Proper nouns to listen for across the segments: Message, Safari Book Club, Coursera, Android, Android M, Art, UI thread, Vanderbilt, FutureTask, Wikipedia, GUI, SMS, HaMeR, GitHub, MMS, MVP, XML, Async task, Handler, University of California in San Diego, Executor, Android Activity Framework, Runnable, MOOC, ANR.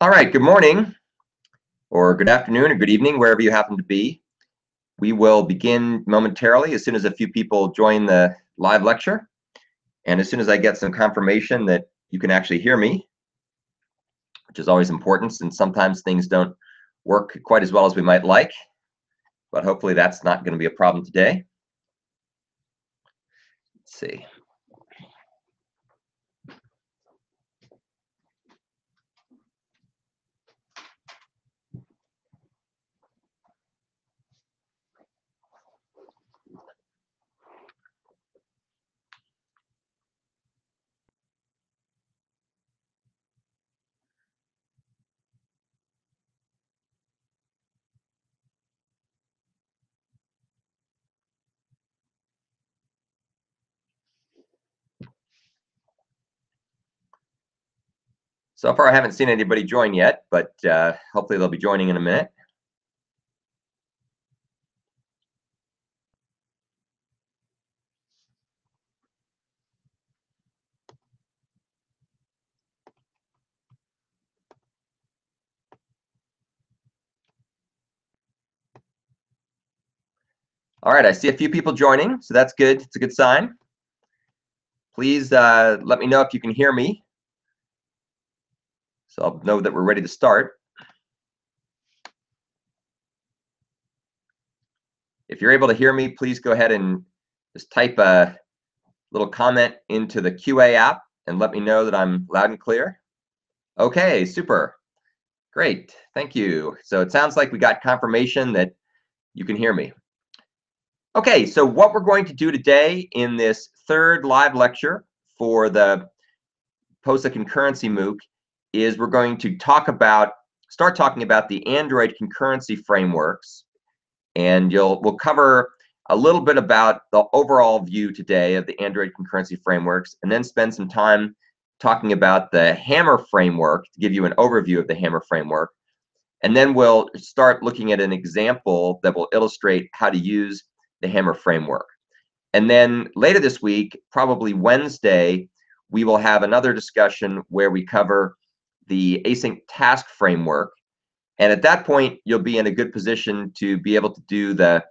All right, good morning, or good afternoon, or good evening, wherever you happen to be. We will begin momentarily as soon as a few people join the live lecture, and as soon as I get some confirmation that you can actually hear me, which is always important since sometimes things don't work quite as well as we might like, but hopefully that's not going to be a problem today. Let's see. So far, I haven't seen anybody join yet, but hopefully they'll be joining in a minute. All right, I see a few people joining, so that's good. It's a good sign. Please let me know if you can hear me, so I'll know that we're ready to start. If you're able to hear me, please go ahead and just type a little comment into the QA app and let me know that I'm loud and clear. Okay, super. Great, thank you. So it sounds like we got confirmation that you can hear me. Okay, so what we're going to do today in this third live lecture for the POSA Concurrency MOOC is we're going to start talking about the Android concurrency frameworks, and we'll cover a little bit about the overall view today of the Android concurrency frameworks, and then spend some time talking about the HaMeR framework to give you an overview of the HaMeR framework, and then we'll start looking at an example that will illustrate how to use the HaMeR framework. And then later this week, probably Wednesday, we will have another discussion where we cover the async task framework. And at that point, you'll be in a good position to be able to do the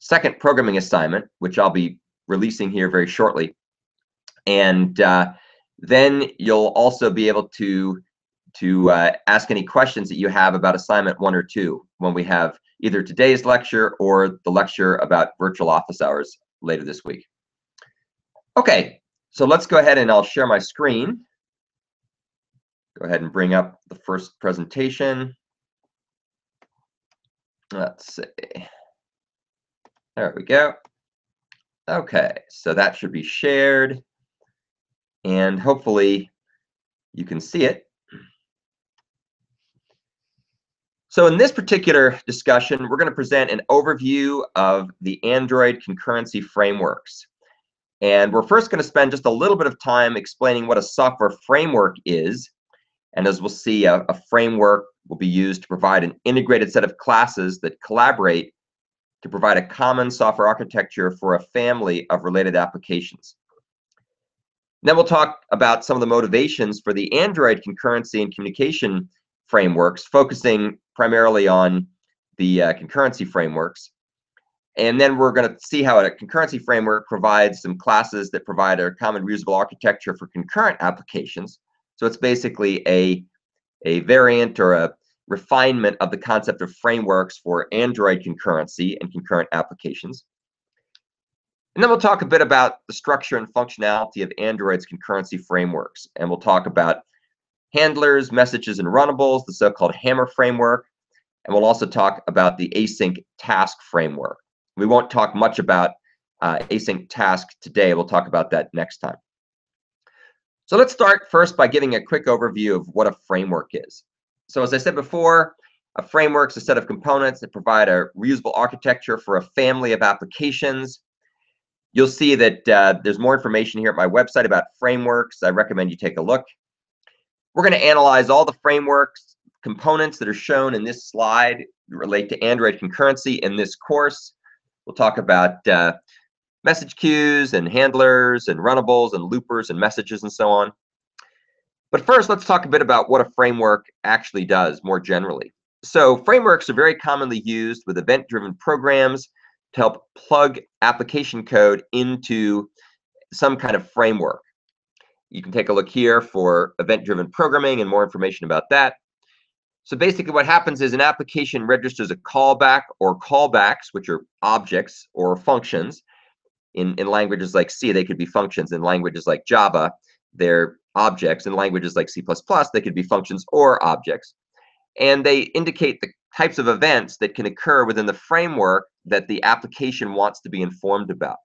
second programming assignment, which I'll be releasing here very shortly. And then you'll also be able to ask any questions that you have about assignment 1 or 2 when we have either today's lecture or the lecture about virtual office hours later this week. Okay, so let's go ahead and I'll share my screen. Go ahead and bring up the first presentation. Let's see. There we go. Okay, so that should be shared, and hopefully you can see it. So in this particular discussion, we're going to present an overview of the Android concurrency frameworks. And we're first going to spend just a little bit of time explaining what a software framework is. And as we'll see, a framework will be used to provide an integrated set of classes that collaborate to provide a common software architecture for a family of related applications. Then we'll talk about some of the motivations for the Android concurrency and communication frameworks, focusing primarily on the concurrency frameworks. And then we're going to see how a concurrency framework provides some classes that provide a common reusable architecture for concurrent applications. So it's basically a variant or a refinement of the concept of frameworks for Android concurrency and concurrent applications. And then we'll talk a bit about the structure and functionality of Android's concurrency frameworks. And we'll talk about handlers, messages, and runnables, the so-called HaMeR framework. And we'll also talk about the async task framework. We won't talk much about async task today. We'll talk about that next time. So let's start first by giving a quick overview of what a framework is. So as I said before, a framework is a set of components that provide a reusable architecture for a family of applications. You'll see that there's more information here at my website about frameworks. I recommend you take a look. We're going to analyze all the frameworks components that are shown in this slide that relate to Android concurrency in this course. We'll talk about message queues and handlers and runnables and loopers and messages and so on. But first, let's talk a bit about what a framework actually does more generally. So frameworks are very commonly used with event-driven programs to help plug application code into some kind of framework. You can take a look here for event-driven programming and more information about that. So basically what happens is an application registers a callback or callbacks, which are objects or functions. In languages like C, they could be functions. In languages like Java, they're objects. In languages like C++, they could be functions or objects. And they indicate the types of events that can occur within the framework that the application wants to be informed about.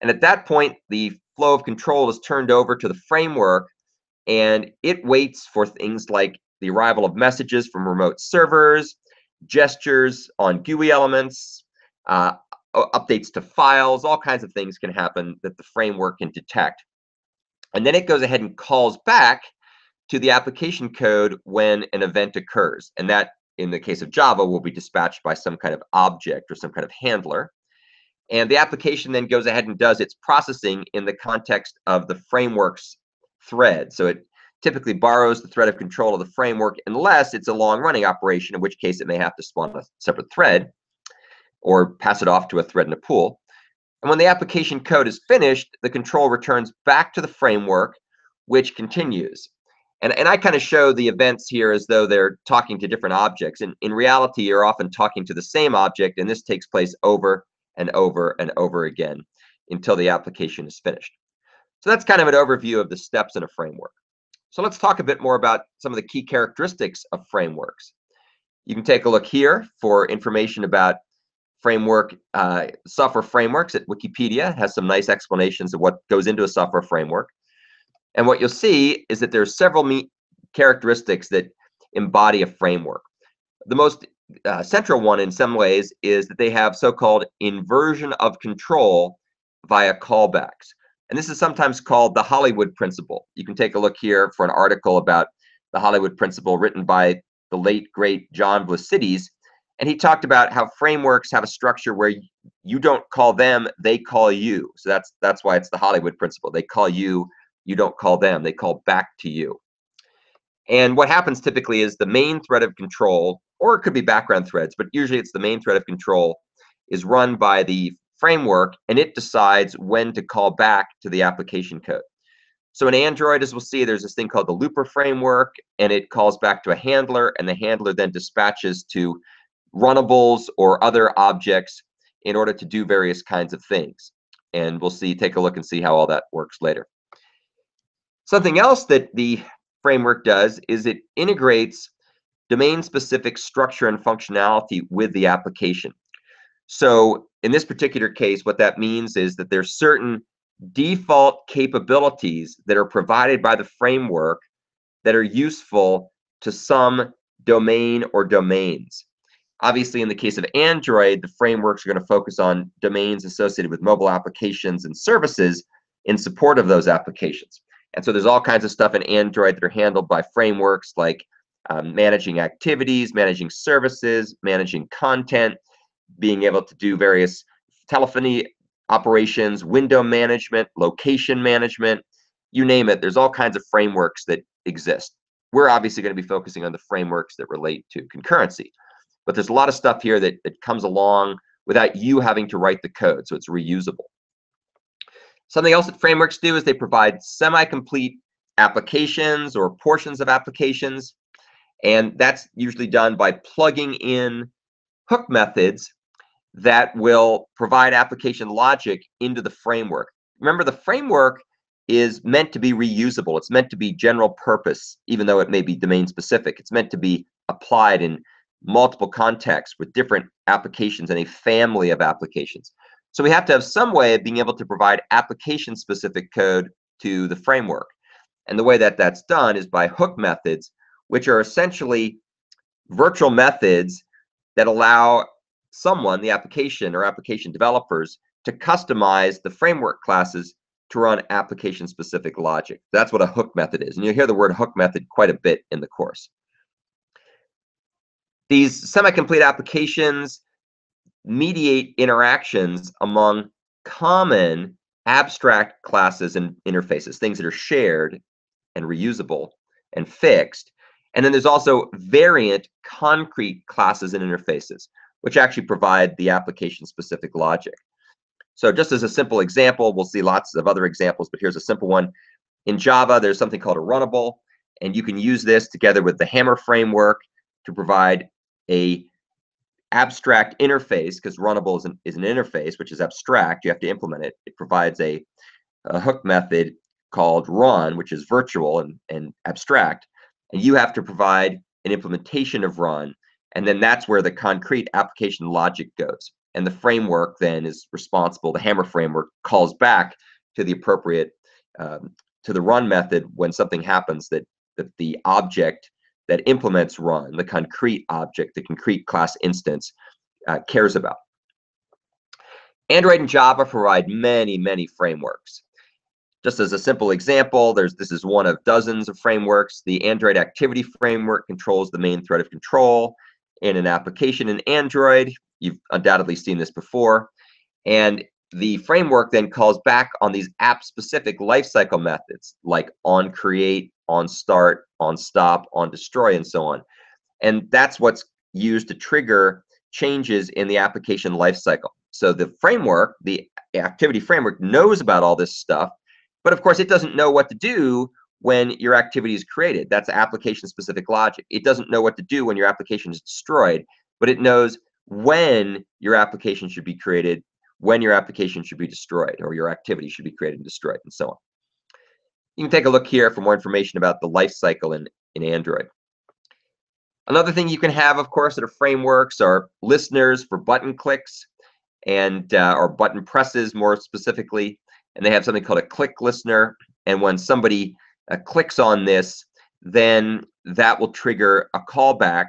And at that point, the flow of control is turned over to the framework, and it waits for things like the arrival of messages from remote servers, gestures on GUI elements, updates to files, all kinds of things can happen that the framework can detect. And then it goes ahead and calls back to the application code when an event occurs. And that, in the case of Java, will be dispatched by some kind of object or some kind of handler. And the application then goes ahead and does its processing in the context of the framework's thread. So it typically borrows the thread of control of the framework unless it's a long-running operation, in which case it may have to spawn a separate thread or pass it off to a thread in a pool. And when the application code is finished, the control returns back to the framework, which continues. And I kind of show the events here as though they're talking to different objects. And in reality, you're often talking to the same object, and this takes place over and over and over again until the application is finished. So that's kind of an overview of the steps in a framework. So let's talk a bit more about some of the key characteristics of frameworks. You can take a look here for information about framework, software frameworks at Wikipedia. It has some nice explanations of what goes into a software framework. And what you'll see is that there are several characteristics that embody a framework. The most central one in some ways is that they have so-called inversion of control via callbacks. And this is sometimes called the Hollywood principle. You can take a look here for an article about the Hollywood principle written by the late, great John Vlissades. And he talked about how frameworks have a structure where you don't call them, they call you. So that's why it's the Hollywood principle. They call you, you don't call them, they call back to you. And what happens typically is the main thread of control, or it could be background threads, but usually it's the main thread of control, is run by the framework, and it decides when to call back to the application code. So in Android, as we'll see, there's this thing called the Looper framework, and it calls back to a handler, and the handler then dispatches to runnables or other objects in order to do various kinds of things. And we'll see, take a look and see how all that works later. Something else that the framework does is it integrates domain-specific structure and functionality with the application. So in this particular case, what that means is that there's certain default capabilities that are provided by the framework that are useful to some domain or domains. Obviously, in the case of Android, the frameworks are going to focus on domains associated with mobile applications and services in support of those applications. And so there's all kinds of stuff in Android that are handled by frameworks like managing activities, managing services, managing content, being able to do various telephony operations, window management, location management, you name it. There's all kinds of frameworks that exist. We're obviously going to be focusing on the frameworks that relate to concurrency. But there's a lot of stuff here that comes along without you having to write the code, so it's reusable. Something else that frameworks do is they provide semi-complete applications or portions of applications, and that's usually done by plugging in hook methods that will provide application logic into the framework. Remember, the framework is meant to be reusable. It's meant to be general purpose, even though it may be domain-specific. It's meant to be applied in multiple contexts with different applications and a family of applications. So we have to have some way of being able to provide application-specific code to the framework. And the way that that's done is by hook methods, which are essentially virtual methods that allow someone, the application or application developers, to customize the framework classes to run application-specific logic. That's what a hook method is. And you'll hear the word hook method quite a bit in the course. These semi-complete applications mediate interactions among common abstract classes and interfaces, things that are shared and reusable and fixed. And then there's also variant concrete classes and interfaces, which actually provide the application-specific logic. So just as a simple example, we'll see lots of other examples, but here's a simple one. In Java, there's something called a Runnable, and you can use this together with the HaMeR framework to provide a abstract interface, because Runnable is an interface, which is abstract. You have to implement it. It provides a hook method called run, which is virtual and abstract, and you have to provide an implementation of run, and then that's where the concrete application logic goes. And the framework then is responsible, the HaMeR framework calls back to the appropriate, to the run method when something happens that the object that implements run, the concrete object, the concrete class instance, cares about. Android and Java provide many, many frameworks. Just as a simple example, this is one of dozens of frameworks. The Android Activity Framework controls the main thread of control in an application in Android. You've undoubtedly seen this before. And the framework then calls back on these app-specific lifecycle methods, like onCreate, onStart, onStop, onDestroy, and so on. And that's what's used to trigger changes in the application lifecycle. So the framework, the activity framework, knows about all this stuff, but of course it doesn't know what to do when your activity is created. That's application-specific logic. It doesn't know what to do when your application is destroyed, but it knows when your application should be created, when your application should be destroyed, or your activity should be created and destroyed, and so on. You can take a look here for more information about the lifecycle in Android. Another thing you can have, of course, that are frameworks are listeners for button clicks and or button presses, more specifically. And they have something called a click listener. And when somebody clicks on this, then that will trigger a callback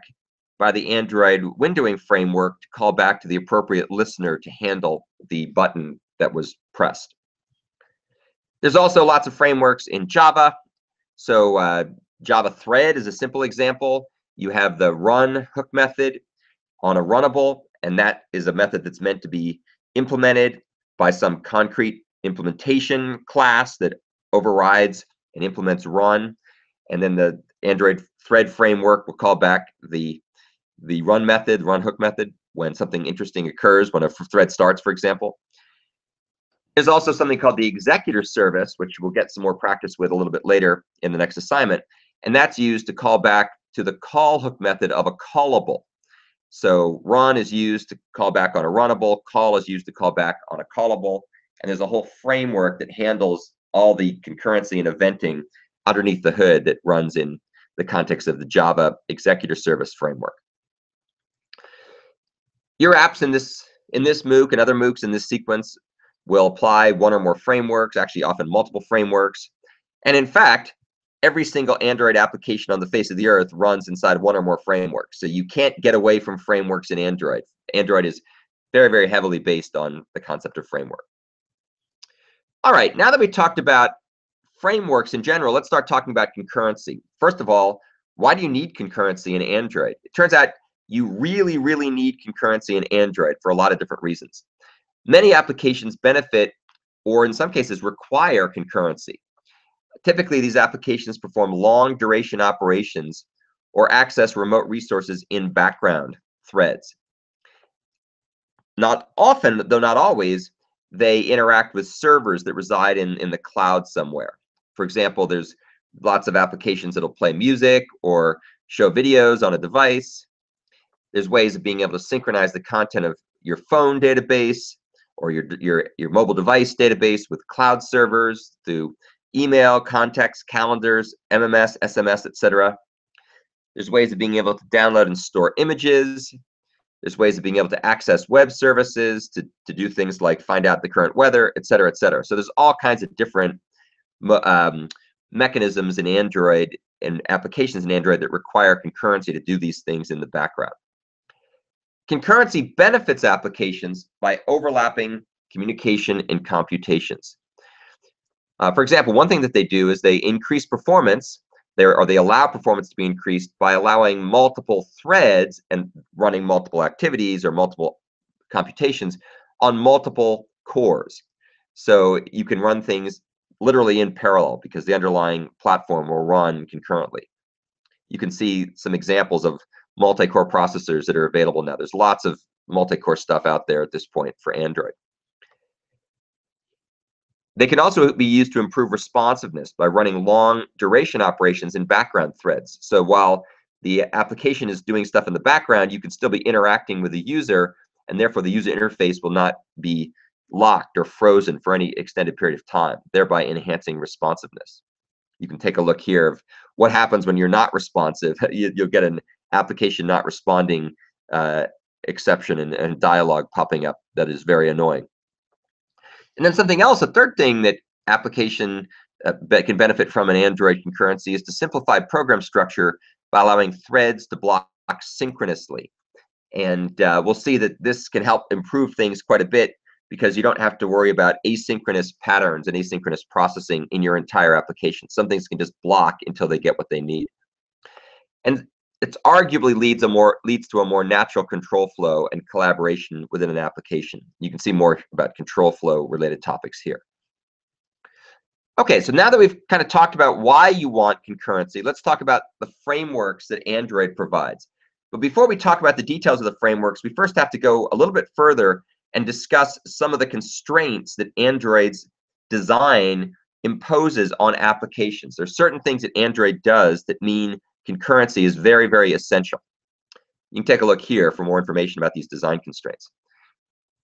by the Android windowing framework to call back to the appropriate listener to handle the button that was pressed. There's also lots of frameworks in Java. So Java Thread is a simple example. You have the run hook method on a runnable, and that is a method that's meant to be implemented by some concrete implementation class that overrides and implements run, and then the Android Thread framework will call back the run method, run hook method, when something interesting occurs, when a thread starts, for example. There's also something called the Executor service, which we'll get some more practice with a little bit later in the next assignment, and that's used to call back to the call hook method of a callable. So run is used to call back on a runnable, call is used to call back on a callable, and there's a whole framework that handles all the concurrency and eventing underneath the hood that runs in the context of the Java Executor Service framework. Your apps in this MOOC and other MOOCs in this sequence will apply one or more frameworks, actually often multiple frameworks. And in fact, every single Android application on the face of the earth runs inside one or more frameworks. So you can't get away from frameworks in Android. Android is very, very heavily based on the concept of framework. All right, now that we talked about frameworks in general, let's start talking about concurrency. First of all, why do you need concurrency in Android? It turns out you really, really need concurrency in Android for a lot of different reasons. Many applications benefit, or in some cases require, concurrency. Typically, these applications perform long duration operations or access remote resources in background threads. Not often, though not always, they interact with servers that reside in the cloud somewhere. For example, there's lots of applications that'll play music or show videos on a device. There's ways of being able to synchronize the content of your phone database or your mobile device database with cloud servers through email, contacts, calendars, MMS, SMS, etc. There's ways of being able to download and store images. There's ways of being able to access web services to do things like find out the current weather, et cetera, et cetera. So there's all kinds of different mechanisms in Android and applications in Android that require concurrency to do these things in the background. Concurrency benefits applications by overlapping communication and computations. For example, one thing that they do is they increase performance. They allow performance to be increased by allowing multiple threads and running multiple activities or multiple computations on multiple cores. So you can run things literally in parallel because the underlying platform will run concurrently. you can see some examples of multi-core processors that are available now. There's lots of multi-core stuff out there at this point for Android. They can also be used to improve responsiveness by running long duration operations in background threads. So while the application is doing stuff in the background, you can still be interacting with the user, and therefore the user interface will not be locked or frozen for any extended period of time, thereby enhancing responsiveness. You can take a look here of what happens when you're not responsive. You'll get an application not responding exception and dialogue popping up that is very annoying. And then something else, a third thing that application can benefit from in Android concurrency is to simplify program structure by allowing threads to block synchronously. And we'll see that this can help improve things quite a bit because you don't have to worry about asynchronous patterns and asynchronous processing in your entire application. Some things can just block until they get what they need. And it arguably leads to a more natural control flow and collaboration within an application. You can see more about control flow related topics here. Okay, so now that we've kind of talked about why you want concurrency, let's talk about the frameworks that Android provides. But before we talk about the details of the frameworks, we first have to go a little bit further and discuss some of the constraints that Android's design imposes on applications. There are certain things that Android does that mean concurrency is very, very essential. You can take a look here for more information about these design constraints.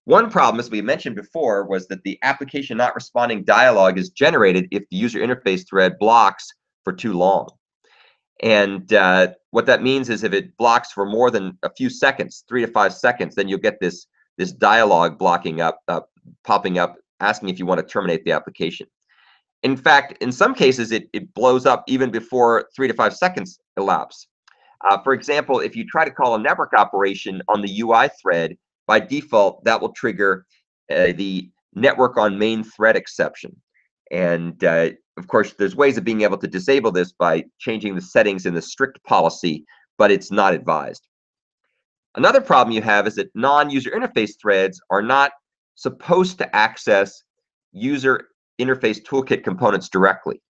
One problem, as we mentioned before, was that the application not responding dialogue is generated if the user interface thread blocks for too long. And what that means is if it blocks for more than a few seconds, 3 to 5 seconds, then you'll get this dialogue blocking up, popping up, asking if you want to terminate the application. In fact, in some cases, it blows up even before 3 to 5 seconds elapse. For example, if you try to call a network operation on the UI thread, by default, that will trigger the network on main thread exception. And of course, there's ways of being able to disable this by changing the settings in the strict policy, but it's not advised. Another problem you have is that non-user interface threads are not supposed to access user interface toolkit components directly.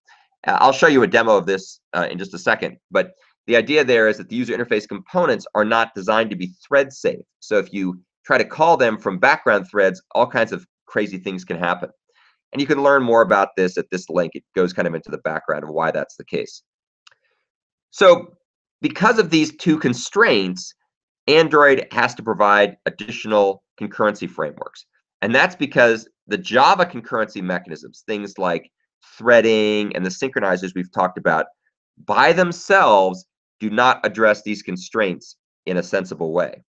I'll show you a demo of this in just a second, but the idea there is that the user interface components are not designed to be thread safe. So if you try to call them from background threads, all kinds of crazy things can happen. And you can learn more about this at this link. It goes kind of into the background of why that's the case. So because of these two constraints, Android has to provide additional concurrency frameworks. And that's because the Java concurrency mechanisms, things like threading and the synchronizers we've talked about, by themselves do not address these constraints in a sensible way.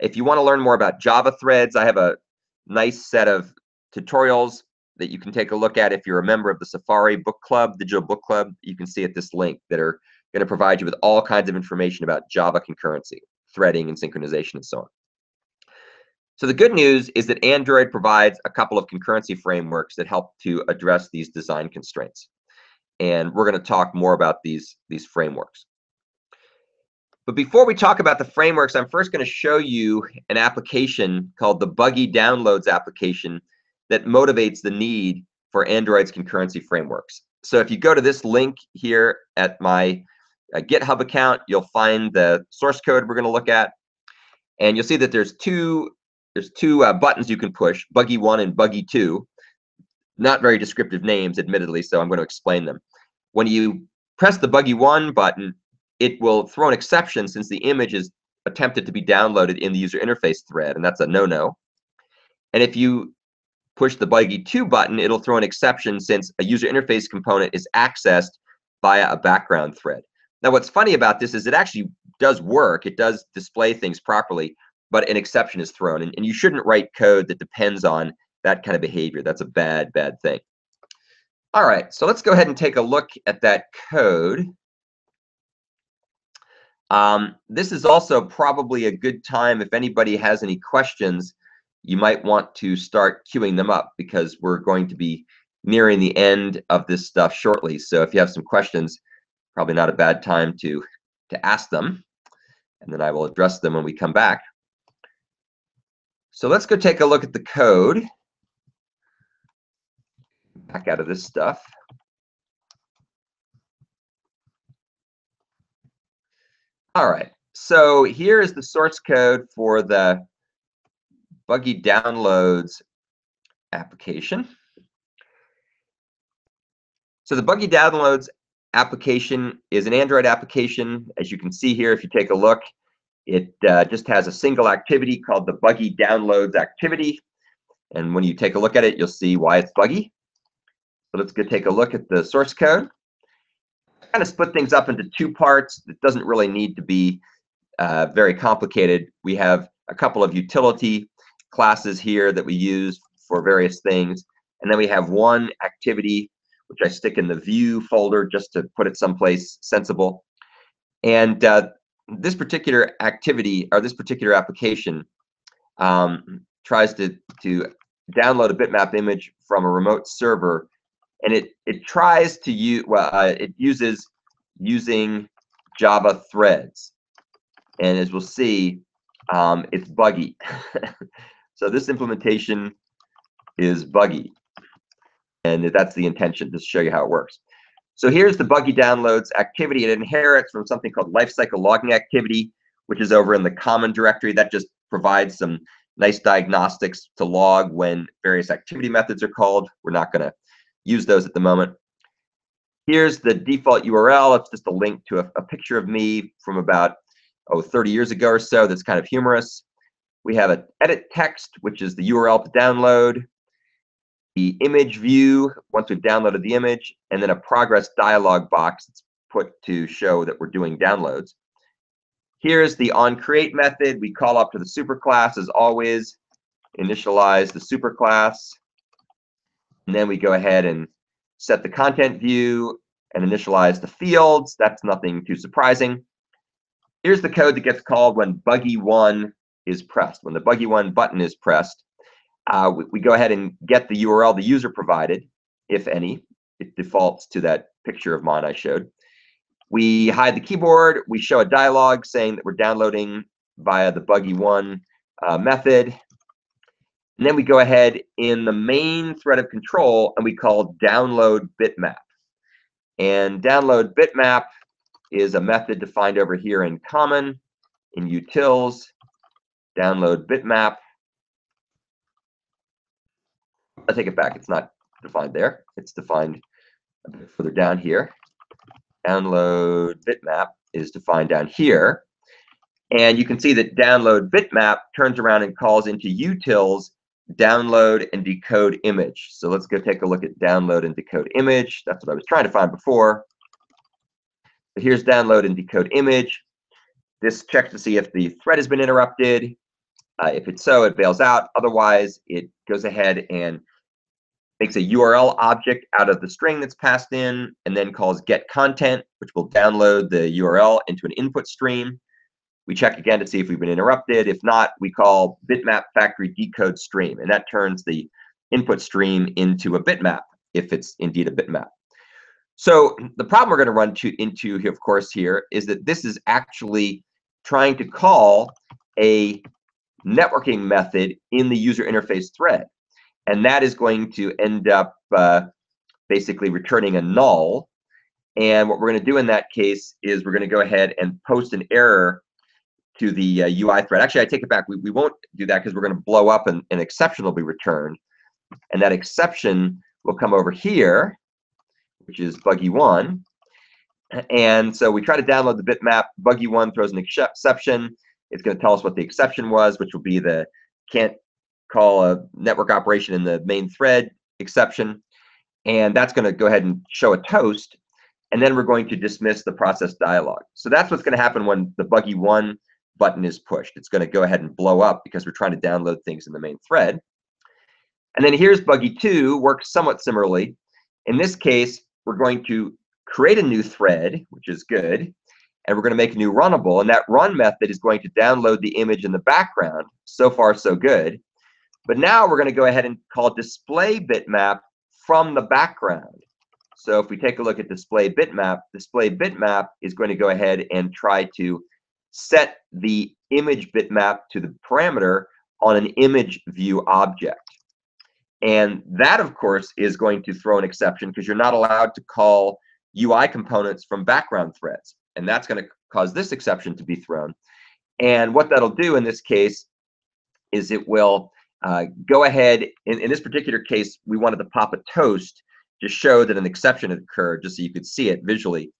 If you want to learn more about Java threads, I have a nice set of tutorials that you can take a look at if you're a member of the Safari Book Club, Digital Book Club. You can see at this link that are going to provide you with all kinds of information about Java concurrency, threading and synchronization and so on. So the good news is that Android provides a couple of concurrency frameworks that help to address these design constraints. And we're going to talk more about these frameworks. But before we talk about the frameworks, I'm first going to show you an application called the Buggy Downloads application that motivates the need for Android's concurrency frameworks. So if you go to this link here at my GitHub account, you'll find the source code we're going to look at. And you'll see that there's two buttons you can push, Buggy 1 and Buggy 2. Not very descriptive names, admittedly, so I'm going to explain them. When you press the Buggy 1 button, it will throw an exception since the image is attempted to be downloaded in the user interface thread, and that's a no-no. And if you push the Buggy 2 button, it'll throw an exception since a user interface component is accessed via a background thread. Now, what's funny about this is it actually does work. It does display things properly, but an exception is thrown. And you shouldn't write code that depends on that kind of behavior. That's a bad, bad thing. All right, so let's go ahead and take a look at that code. This is also probably a good time, if anybody has any questions, you might want to start queuing them up because we're going to be nearing the end of this stuff shortly. So if you have some questions, probably not a bad time to ask them. And then I will address them when we come back. So let's go take a look at the code. Back out of this stuff. All right, so here is the source code for the buggy downloads application. So the buggy downloads application is an Android application. As you can see here, if you take a look, it just has a single activity called the buggy downloads activity. And when you take a look at it, you'll see why it's buggy. So let's go take a look at the source code. Kind of split things up into two parts. It doesn't really need to be very complicated. We have a couple of utility classes here that we use for various things. And then we have one activity, which I stick in the view folder just to put it someplace sensible. And this particular activity, or this particular application, tries to download a bitmap image from a remote server, and it tries to use, well, it uses using Java threads, and as we'll see, it's buggy. So this implementation is buggy, and that's the intention, just to show you how it works. So here's the buggy downloads activity. It inherits from something called lifecycle logging activity, which is over in the common directory. That just provides some nice diagnostics to log when various activity methods are called. We're not going to use those at the moment. Here's the default URL. It's just a link to a picture of me from about 30 years ago or so. That's kind of humorous. We have an edit text, which is the URL to download, the image view once we've downloaded the image, and then a progress dialog box that's put to show that we're doing downloads. Here's the onCreate method. We call up to the superclass as always, initialize the superclass, and then we go ahead and set the content view and initialize the fields. That's nothing too surprising. Here's the code that gets called when buggy one is pressed. When the buggy one button is pressed, we go ahead and get the URL the user provided, if any. It defaults to that picture of mine I showed. We hide the keyboard. We show a dialog saying that we're downloading via the buggy one method. And then we go ahead in the main thread of control and we call download bitmap. And download bitmap is a method defined over here in common, in utils, download bitmap. I take it back. It's not defined there. It's defined a bit further down here. Download bitmap is defined down here, and you can see that download bitmap turns around and calls into utils download and decode image. So let's go take a look at download and decode image. That's what I was trying to find before. So here's download and decode image. This checks to see if the thread has been interrupted. If it's so, it bails out. Otherwise, it goes ahead and makes a URL object out of the string that's passed in, and then calls get content, which will download the URL into an input stream. We check again to see if we've been interrupted. If not, we call bitmap factory decode stream, and that turns the input stream into a bitmap, if it's indeed a bitmap. So the problem we're going to run into here, of course, here is that this is actually trying to call a networking method in the user interface thread. And that is going to end up basically returning a null. And what we're going to do in that case is we're going to go ahead and post an error to the UI thread. Actually, I take it back. We won't do that because we're going to blow up and an exception will be returned. And that exception will come over here, which is buggy one. And so we try to download the bitmap. Buggy one throws an exception. It's going to tell us what the exception was, which will be the can't call a network operation in the main thread exception, and that's going to go ahead and show a toast, and then we're going to dismiss the process dialog. So that's what's going to happen when the buggy one button is pushed. It's going to go ahead and blow up because we're trying to download things in the main thread. And then here's buggy two, works somewhat similarly. In this case, we're going to create a new thread, which is good, and we're going to make a new runnable, and that run method is going to download the image in the background. So far, so good. But now we're going to go ahead and call display bitmap from the background. So if we take a look at display bitmap is going to go ahead and try to set the image bitmap to the parameter on an image view object. And that, of course, is going to throw an exception because you're not allowed to call UI components from background threads. And that's going to cause this exception to be thrown. And what that'll do in this case is it will go ahead, in this particular case, we wanted to pop a toast to show that an exception had occurred, just so you could see it visually.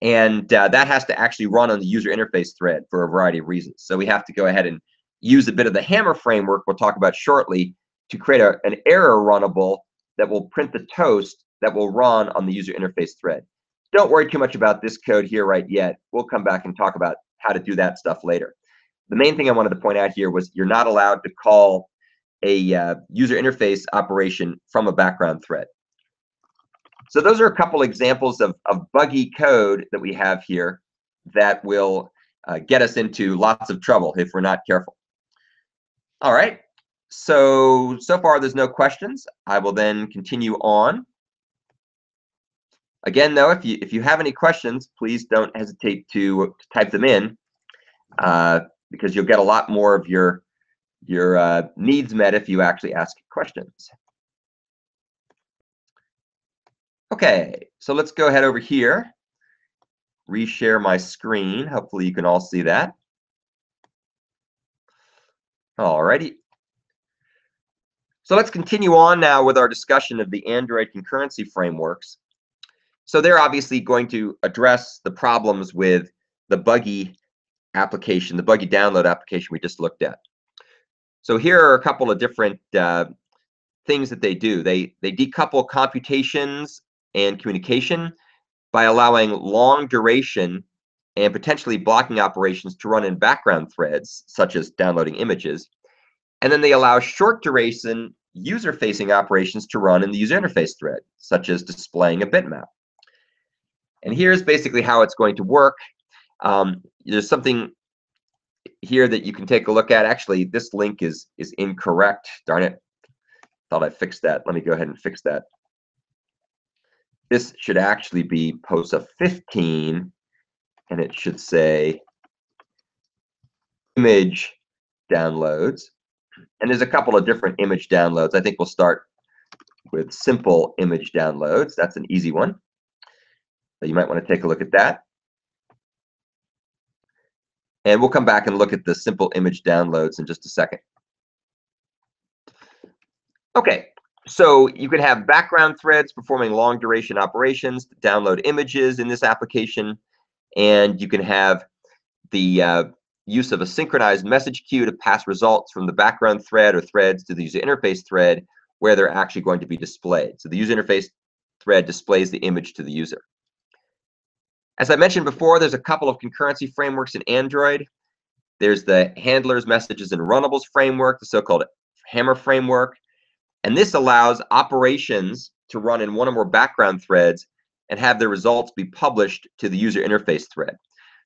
And that has to actually run on the user interface thread for a variety of reasons. So we have to go ahead and use a bit of the HaMeR framework we'll talk about shortly to create an error runnable that will print the toast that will run on the user interface thread. Don't worry too much about this code here right yet. We'll come back and talk about how to do that stuff later. The main thing I wanted to point out here was you're not allowed to call a user interface operation from a background thread. So those are a couple examples of buggy code that we have here that will get us into lots of trouble if we're not careful. All right, so far there's no questions. I will then continue on. Again, though, if you have any questions, please don't hesitate to type them in, because you'll get a lot more of your needs met if you actually ask questions. Okay, so let's go ahead over here, reshare my screen. Hopefully you can all see that. Alrighty. So let's continue on now with our discussion of the Android concurrency frameworks. So they're obviously going to address the problems with the buggy application, the buggy download application we just looked at. So here are a couple of different things that they do. They decouple computations and communication by allowing long duration and potentially blocking operations to run in background threads, such as downloading images. And then they allow short duration user-facing operations to run in the user interface thread, such as displaying a bitmap. And here's basically how it's going to work. There's something here that you can take a look at. Actually, this link is incorrect. Darn it. Thought I fixed that. Let me go ahead and fix that. This should actually be POSA 15, and it should say image downloads. And there's a couple of different image downloads. I think we'll start with simple image downloads. That's an easy one. So you might want to take a look at that. And we'll come back and look at the simple image downloads in just a second. Okay, so you could have background threads performing long duration operations to download images in this application, and you can have the use of a synchronized message queue to pass results from the background thread or threads to the user interface thread where they're actually going to be displayed. So the user interface thread displays the image to the user. As I mentioned before, there's a couple of concurrency frameworks in Android. There's the Handlers, Messages, and Runnables framework, the so-called HaMeR framework. And this allows operations to run in one or more background threads and have their results be published to the user interface thread.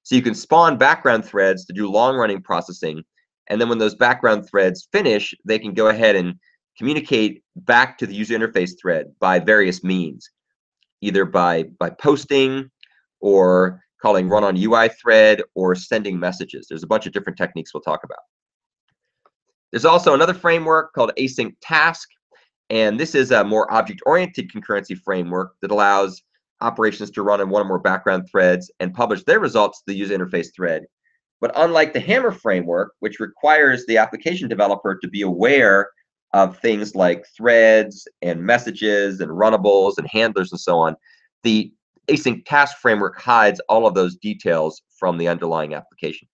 So you can spawn background threads to do long-running processing, and then when those background threads finish, they can go ahead and communicate back to the user interface thread by various means, either by posting or calling run on UI thread or sending messages. There's a bunch of different techniques we'll talk about. There's also another framework called Async Task, and this is a more object-oriented concurrency framework that allows operations to run in one or more background threads and publish their results to the user interface thread. But unlike the HaMeR framework, which requires the application developer to be aware of things like threads and messages and runnables and handlers and so on, the Async Task framework hides all of those details from the underlying application.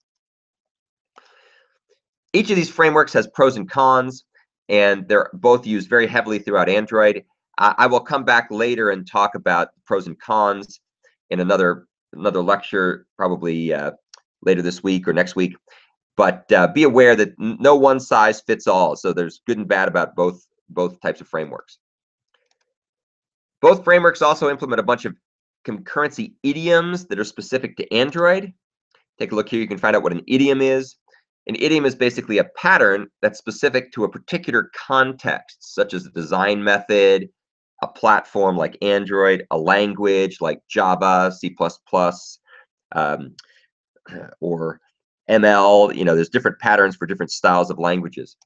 Each of these frameworks has pros and cons, and they're both used very heavily throughout Android. I will come back later and talk about pros and cons in another lecture, probably later this week or next week. But be aware that no one size fits all, so there's good and bad about both types of frameworks. Both frameworks also implement a bunch of concurrency idioms that are specific to Android. Take a look here. You can find out what an idiom is. An idiom is basically a pattern that's specific to a particular context, such as a design method, a platform like Android, a language like Java, C++, or ML. You know, there's different patterns for different styles of languages.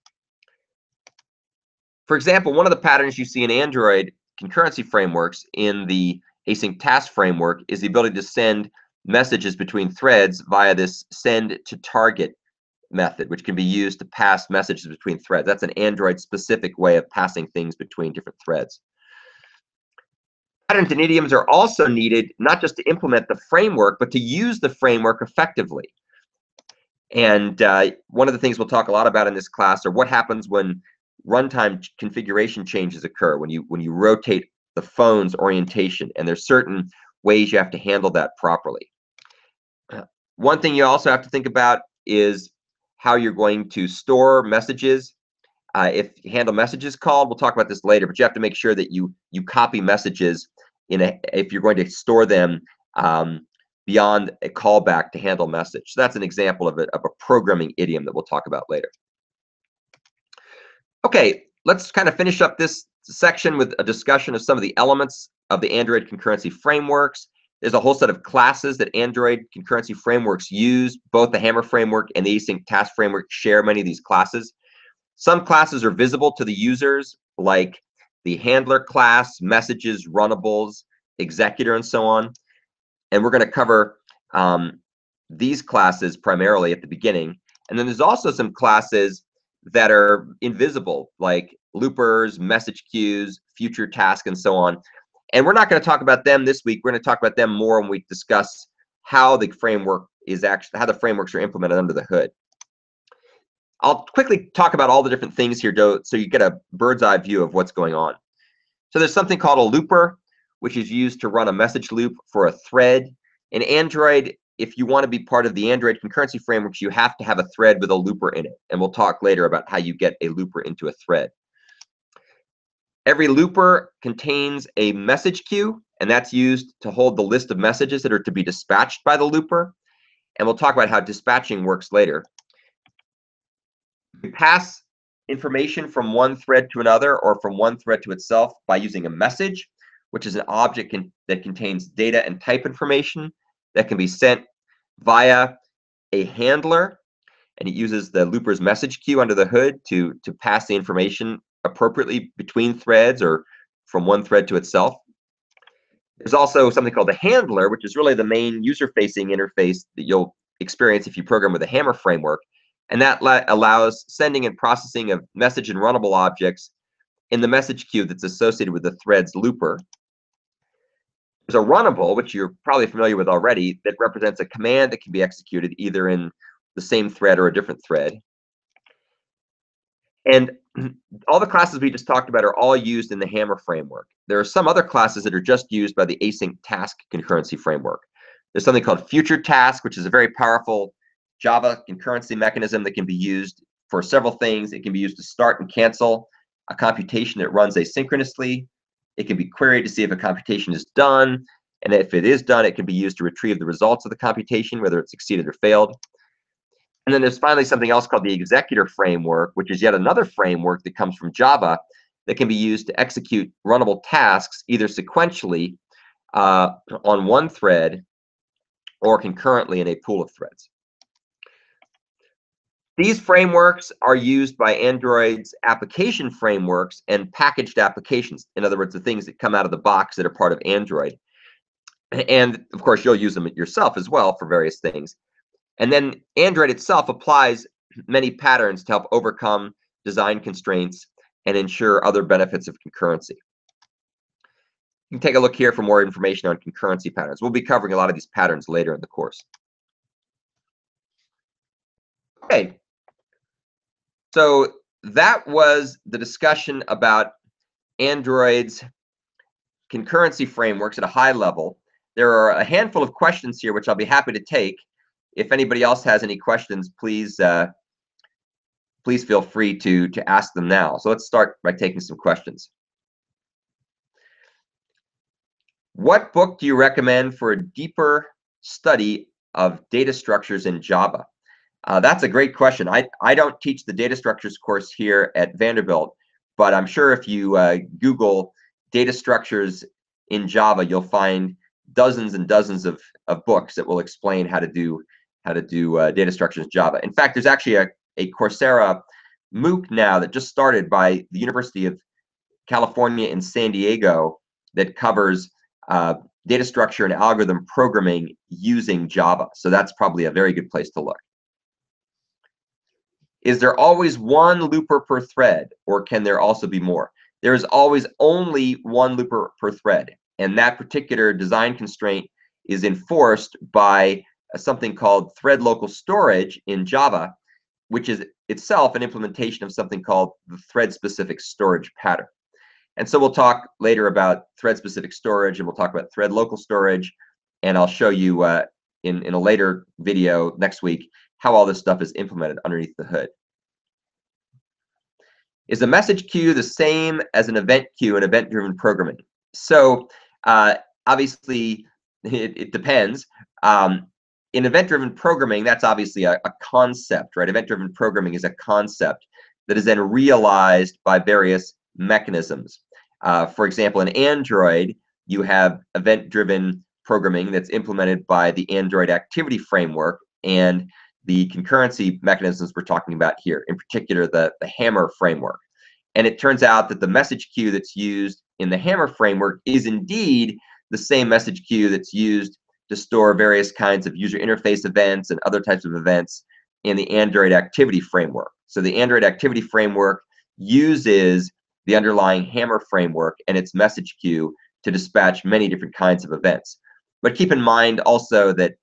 For example, one of the patterns you see in Android concurrency frameworks in the Async Task framework is the ability to send messages between threads via this send to target method, which can be used to pass messages between threads. That's an Android specific way of passing things between different threads. Patterns and idioms are also needed, not just to implement the framework, but to use the framework effectively. And one of the things we'll talk a lot about in this class are what happens when runtime configuration changes occur, when you rotate the phone's orientation, and there's certain ways you have to handle that properly. One thing you also have to think about is how you're going to store messages. If handle messages called, we'll talk about this later, but you have to make sure that you copy messages in if you're going to store them beyond a callback to handle message. So that's an example of a programming idiom that we'll talk about later. Okay, let's kind of finish up this section with a discussion of some of the elements of the Android concurrency frameworks. There's a whole set of classes that Android concurrency frameworks use. Both the HaMeR framework and the Async Task framework share many of these classes. Some classes are visible to the users, like the Handler class, Messages, Runnables, Executor, and so on. And we're going to cover these classes primarily at the beginning. And then there's also some classes that are invisible, like Loopers, Message Queues, FutureTask, and so on. And we're not going to talk about them this week. We're going to talk about them more when we discuss how the framework is actually, how the frameworks are implemented under the hood. I'll quickly talk about all the different things here so you get a bird's eye view of what's going on. So there's something called a looper, which is used to run a message loop for a thread. In Android, if you want to be part of the Android concurrency frameworks, you have to have a thread with a looper in it. And we'll talk later about how you get a looper into a thread. Every looper contains a message queue, and that's used to hold the list of messages that are to be dispatched by the looper. And we'll talk about how dispatching works later. We pass information from one thread to another or from one thread to itself by using a message, which is an object that contains data and type information that can be sent via a handler. And it uses the looper's message queue under the hood to pass the information appropriately between threads or from one thread to itself. There's also something called a handler, which is really the main user-facing interface that you'll experience if you program with the HaMeR framework. And that allows sending and processing of message and runnable objects in the message queue that's associated with the thread's looper. There's a runnable, which you're probably familiar with already, that represents a command that can be executed either in the same thread or a different thread. And all the classes we just talked about are all used in the HaMeR framework. There are some other classes that are just used by the async task concurrency framework. There's something called FutureTask, which is a very powerful Java concurrency mechanism that can be used for several things. It can be used to start and cancel a computation that runs asynchronously. It can be queried to see if a computation is done. And if it is done, it can be used to retrieve the results of the computation, whether it succeeded or failed. And then there's finally something else called the Executor framework, which is yet another framework that comes from Java that can be used to execute runnable tasks either sequentially on one thread or concurrently in a pool of threads. These frameworks are used by Android's application frameworks and packaged applications. In other words, the things that come out of the box that are part of Android. And of course, you'll use them yourself as well for various things. And then Android itself applies many patterns to help overcome design constraints and ensure other benefits of concurrency. You can take a look here for more information on concurrency patterns. We'll be covering a lot of these patterns later in the course. Okay, so that was the discussion about Android's concurrency frameworks at a high level. There are a handful of questions here, which I'll be happy to take. If anybody else has any questions, please feel free to ask them now. So let's start by taking some questions. What book do you recommend for a deeper study of data structures in Java? That's a great question. I don't teach the data structures course here at Vanderbilt, but I'm sure if you Google data structures in Java, you'll find dozens and dozens of books that will explain how to do data structures in Java. In fact, there's actually a Coursera MOOC now that just started by the University of California in San Diego that covers data structure and algorithm programming using Java. So that's probably a very good place to look. Is there always one looper per thread, or can there also be more? There is always only one looper per thread, and that particular design constraint is enforced by something called thread local storage in Java, which is itself an implementation of something called the thread-specific storage pattern. And so we'll talk later about thread-specific storage, and we'll talk about thread local storage, and I'll show you in a later video next week how all this stuff is implemented underneath the hood. Is a message queue the same as an event queue in event-driven programming? So obviously it depends. In event-driven programming, that's obviously a concept, right? Event-driven programming is a concept that is then realized by various mechanisms. For example, in Android, you have event-driven programming that's implemented by the Android Activity Framework and the concurrency mechanisms we're talking about here, in particular the HaMeR framework. And it turns out that the message queue that's used in the HaMeR framework is indeed the same message queue that's used to store various kinds of user interface events and other types of events in the Android Activity Framework. So the Android Activity Framework uses the underlying HaMeR framework and its message queue to dispatch many different kinds of events. But keep in mind also that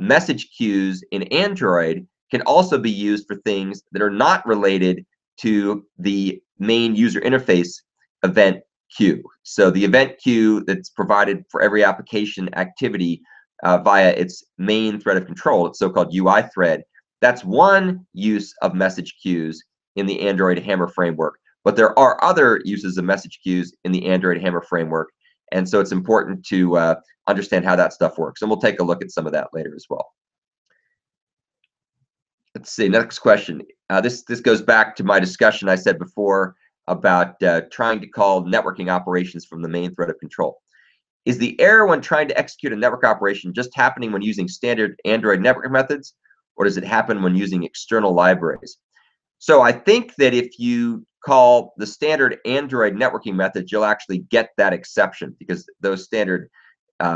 message queues in Android can also be used for things that are not related to the main user interface event queue. So the event queue that's provided for every application activity via its main thread of control, its so-called UI thread, that's one use of message queues in the Android HaMeR framework. But there are other uses of message queues in the Android HaMeR framework, and so it's important to understand how that stuff works. And we'll take a look at some of that later as well. Let's see, next question. This goes back to my discussion I said before about trying to call networking operations from the main thread of control. Is the error when trying to execute a network operation just happening when using standard Android network methods, or does it happen when using external libraries? So I think that if you call the standard Android networking methods, you'll actually get that exception, because those standard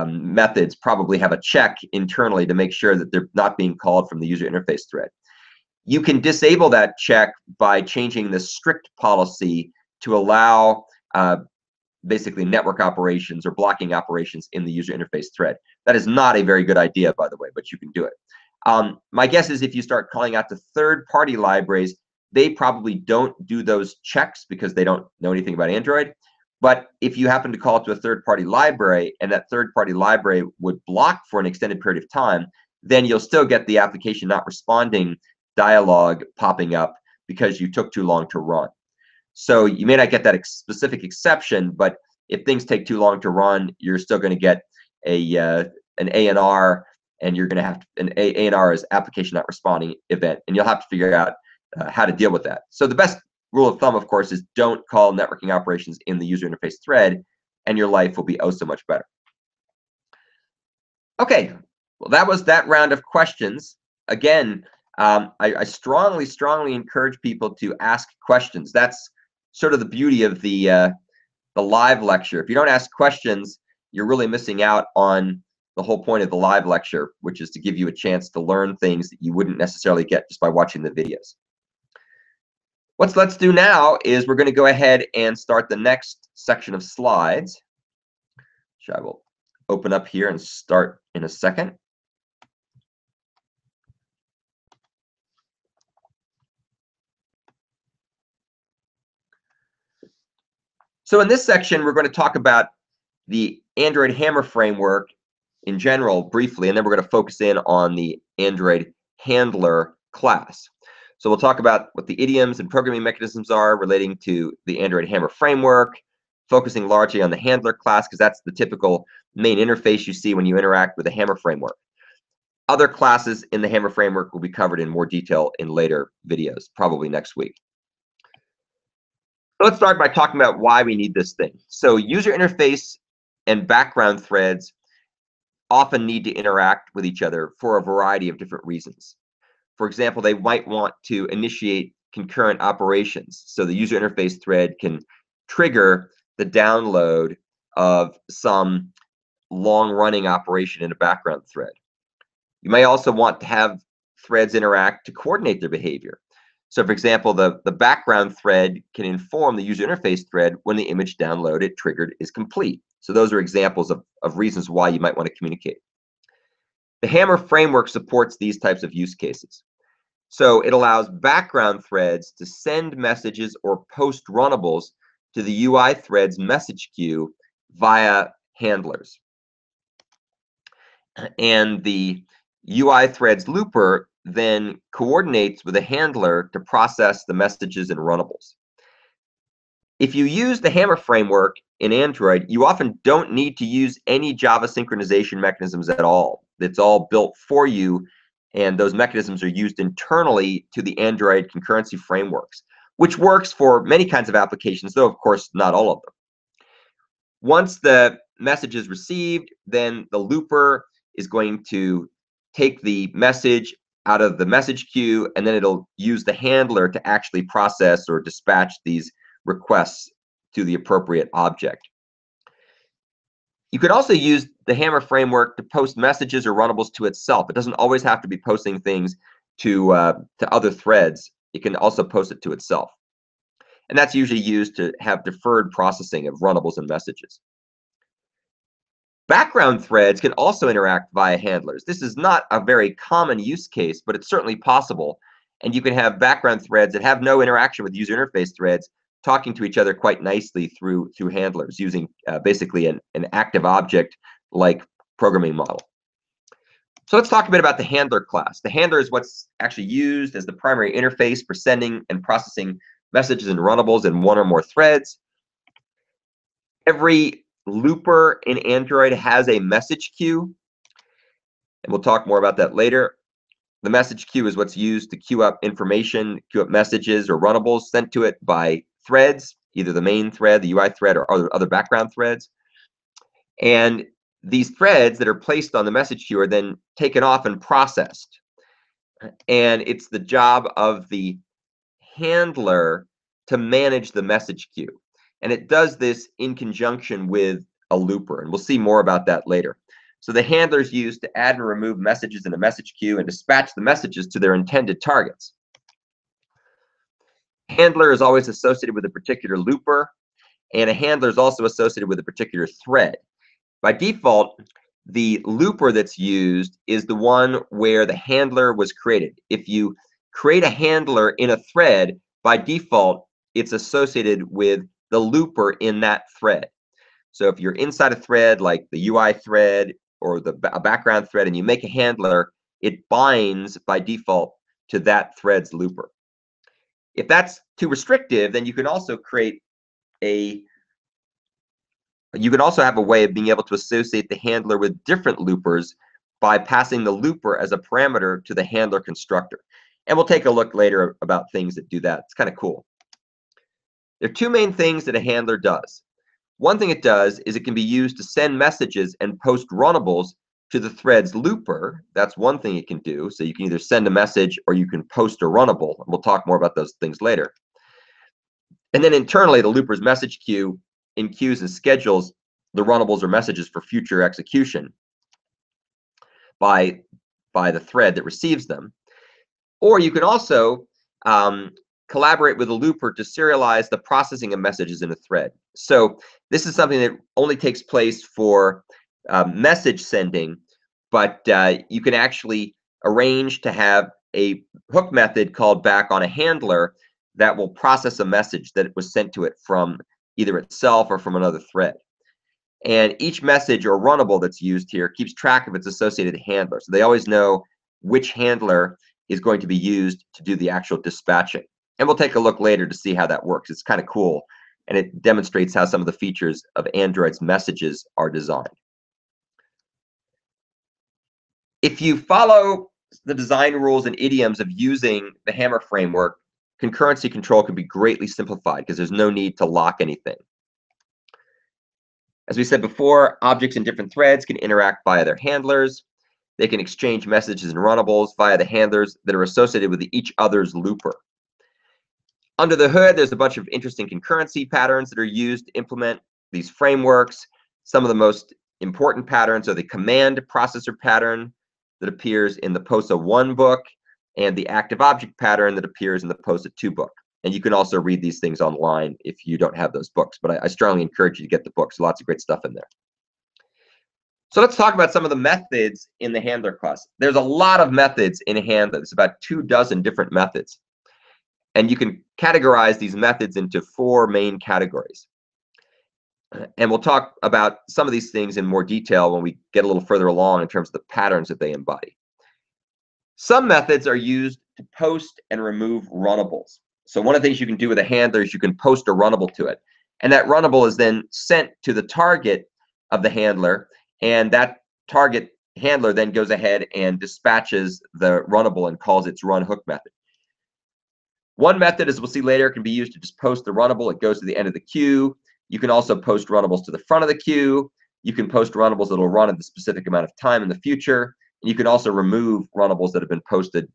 methods probably have a check internally to make sure that they're not being called from the user interface thread. You can disable that check by changing the strict policy to allow basically network operations or blocking operations in the user interface thread. That is not a very good idea, by the way, but you can do it. My guess is if you start calling out to third-party libraries, they probably don't do those checks because they don't know anything about Android. But if you happen to call to a third-party library and that third-party library would block for an extended period of time, then you'll still get the application not responding dialog popping up because you took too long to run. So you may not get that specific exception, but if things take too long to run, you're still going to get a an ANR, and you're going to have to, an ANR is application not responding event, and you'll have to figure out how to deal with that. So the best rule of thumb, of course, is don't call networking operations in the user interface thread, and your life will be oh so much better. Okay, well, that was that round of questions. Again, I strongly encourage people to ask questions. That's sort of the beauty of the live lecture. If you don't ask questions, you're really missing out on the whole point of the live lecture, which is to give you a chance to learn things that you wouldn't necessarily get just by watching the videos. What let's do now is we're going to go ahead and start the next section of slides, which I will open up here and start in a second. So in this section, we're going to talk about the Android HaMeR framework in general briefly, and then we're going to focus in on the Android Handler class. So we'll talk about what the idioms and programming mechanisms are relating to the Android HaMeR framework, focusing largely on the Handler class because that's the typical main interface you see when you interact with the HaMeR framework. Other classes in the HaMeR framework will be covered in more detail in later videos, probably next week. Let's start by talking about why we need this thing. So user interface and background threads often need to interact with each other for a variety of different reasons. For example, they might want to initiate concurrent operations. So the user interface thread can trigger the download of some long-running operation in a background thread. You may also want to have threads interact to coordinate their behavior. So for example, the background thread can inform the user interface thread when the image download it triggered is complete. So those are examples of reasons why you might want to communicate. The HaMeR framework supports these types of use cases. So it allows background threads to send messages or post runnables to the UI threads message queue via handlers. And the UI threads looper then coordinates with a handler to process the messages and runnables. If you use the HaMeR framework in Android, you often don't need to use any Java synchronization mechanisms at all. It's all built for you, and those mechanisms are used internally to the Android concurrency frameworks, which works for many kinds of applications, though, of course, not all of them. Once the message is received, then the looper is going to take the message out of the message queue, and then it'll use the handler to actually process or dispatch these requests to the appropriate object. You could also use the HaMeR framework to post messages or runnables to itself. It doesn't always have to be posting things to other threads. It can also post it to itself. And that's usually used to have deferred processing of runnables and messages. Background threads can also interact via handlers. This is not a very common use case, but it's certainly possible. And you can have background threads that have no interaction with user interface threads talking to each other quite nicely through handlers using basically an active object like programming model. So let's talk a bit about the handler class. The handler is what's actually used as the primary interface for sending and processing messages and runnables in one or more threads. Every looper in Android has a message queue, and we'll talk more about that later. The message queue is what's used to queue up information, queue up messages or runnables sent to it by threads, either the main thread, the UI thread, or other background threads. And these threads that are placed on the message queue are then taken off and processed. And it's the job of the handler to manage the message queue. And it does this in conjunction with a looper, and we'll see more about that later. So the handler is used to add and remove messages in a message queue and dispatch the messages to their intended targets. Handler is always associated with a particular looper, and a handler is also associated with a particular thread. By default, the looper that's used is the one where the handler was created. If you create a handler in a thread, by default, it's associated with the looper in that thread. So if you're inside a thread like the UI thread or a background thread and you make a handler, it binds by default to that thread's looper. If that's too restrictive, then you can also create you can also have a way of being able to associate the handler with different loopers by passing the looper as a parameter to the handler constructor. And we'll take a look later about things that do that. It's kind of cool. There are two main things that a handler does. One thing it does is it can be used to send messages and post runnables to the thread's looper. That's one thing it can do. So you can either send a message or you can post a runnable. And we'll talk more about those things later. And then internally, the looper's message queue enqueues and schedules the runnables or messages for future execution by the thread that receives them. Or you can also collaborate with a looper to serialize the processing of messages in a thread. So this is something that only takes place for message sending, but you can actually arrange to have a hook method called back on a handler that will process a message that was sent to it from either itself or from another thread. And each message or runnable that's used here keeps track of its associated handler. So they always know which handler is going to be used to do the actual dispatching. And we'll take a look later to see how that works. It's kind of cool, and it demonstrates how some of the features of Android's messages are designed. If you follow the design rules and idioms of using the HaMeR framework, concurrency control can be greatly simplified because there's no need to lock anything. As we said before, objects in different threads can interact via their handlers. They can exchange messages and runnables via the handlers that are associated with each other's looper. Under the hood, there's a bunch of interesting concurrency patterns that are used to implement these frameworks. Some of the most important patterns are the command processor pattern that appears in the POSA 1 book and the active object pattern that appears in the POSA 2 book. And you can also read these things online if you don't have those books, but I strongly encourage you to get the books. Lots of great stuff in there. So let's talk about some of the methods in the handler class. There's a lot of methods in handler. There's about 24 different methods. And you can categorize these methods into 4 main categories. And we'll talk about some of these things in more detail when we get a little further along in terms of the patterns that they embody. Some methods are used to post and remove runnables. So one of the things you can do with a handler is you can post a runnable to it. And that runnable is then sent to the target of the handler. And that target handler then goes ahead and dispatches the runnable and calls its run hook method. One method, as we'll see later, can be used to just post the runnable. It goes to the end of the queue. You can also post runnables to the front of the queue. You can post runnables that will run at the specific amount of time in the future. And you can also remove runnables that have been posted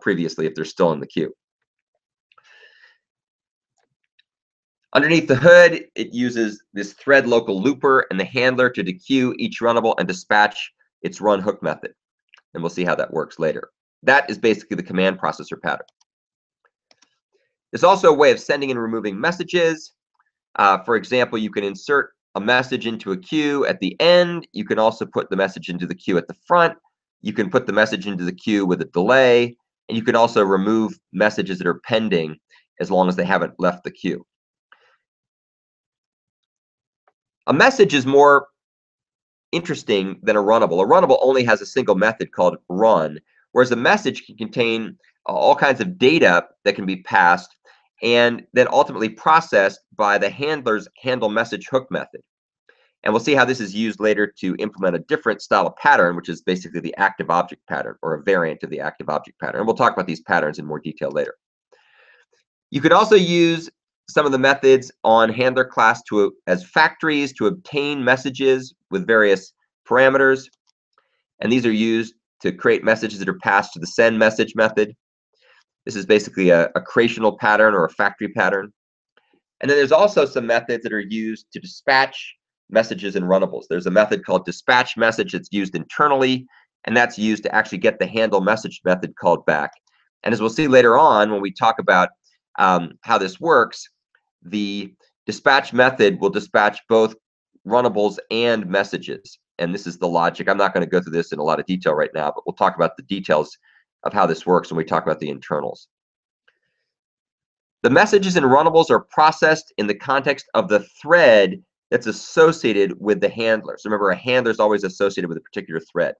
previously if they're still in the queue. Underneath the hood, it uses this thread local looper and the handler to dequeue each runnable and dispatch its run hook method. And we'll see how that works later. That is basically the command processor pattern. There's also a way of sending and removing messages. For example, you can insert a message into a queue at the end. You can also put the message into the queue at the front. You can put the message into the queue with a delay. And you can also remove messages that are pending as long as they haven't left the queue. A message is more interesting than a runnable. A runnable only has a single method called run, whereas a message can contain all kinds of data that can be passed and then ultimately processed by the handler's handle message hook method. And we'll see how this is used later to implement a different style of pattern, which is basically the active object pattern or a variant of the active object pattern. And we'll talk about these patterns in more detail later. You could also use some of the methods on handler class as factories to obtain messages with various parameters. And these are used to create messages that are passed to the send message method. This is basically a creational pattern or a factory pattern. And then there's also some methods that are used to dispatch messages and runnables. There's a method called dispatch message that's used internally, and that's used to actually get the handle message method called back. And as we'll see later on when we talk about how this works, the dispatch method will dispatch both runnables and messages. And this is the logic. I'm not going to go through this in a lot of detail right now, but we'll talk about the details of how this works when we talk about the internals. The messages and runnables are processed in the context of the thread that's associated with the handler. So remember, a handler is always associated with a particular thread.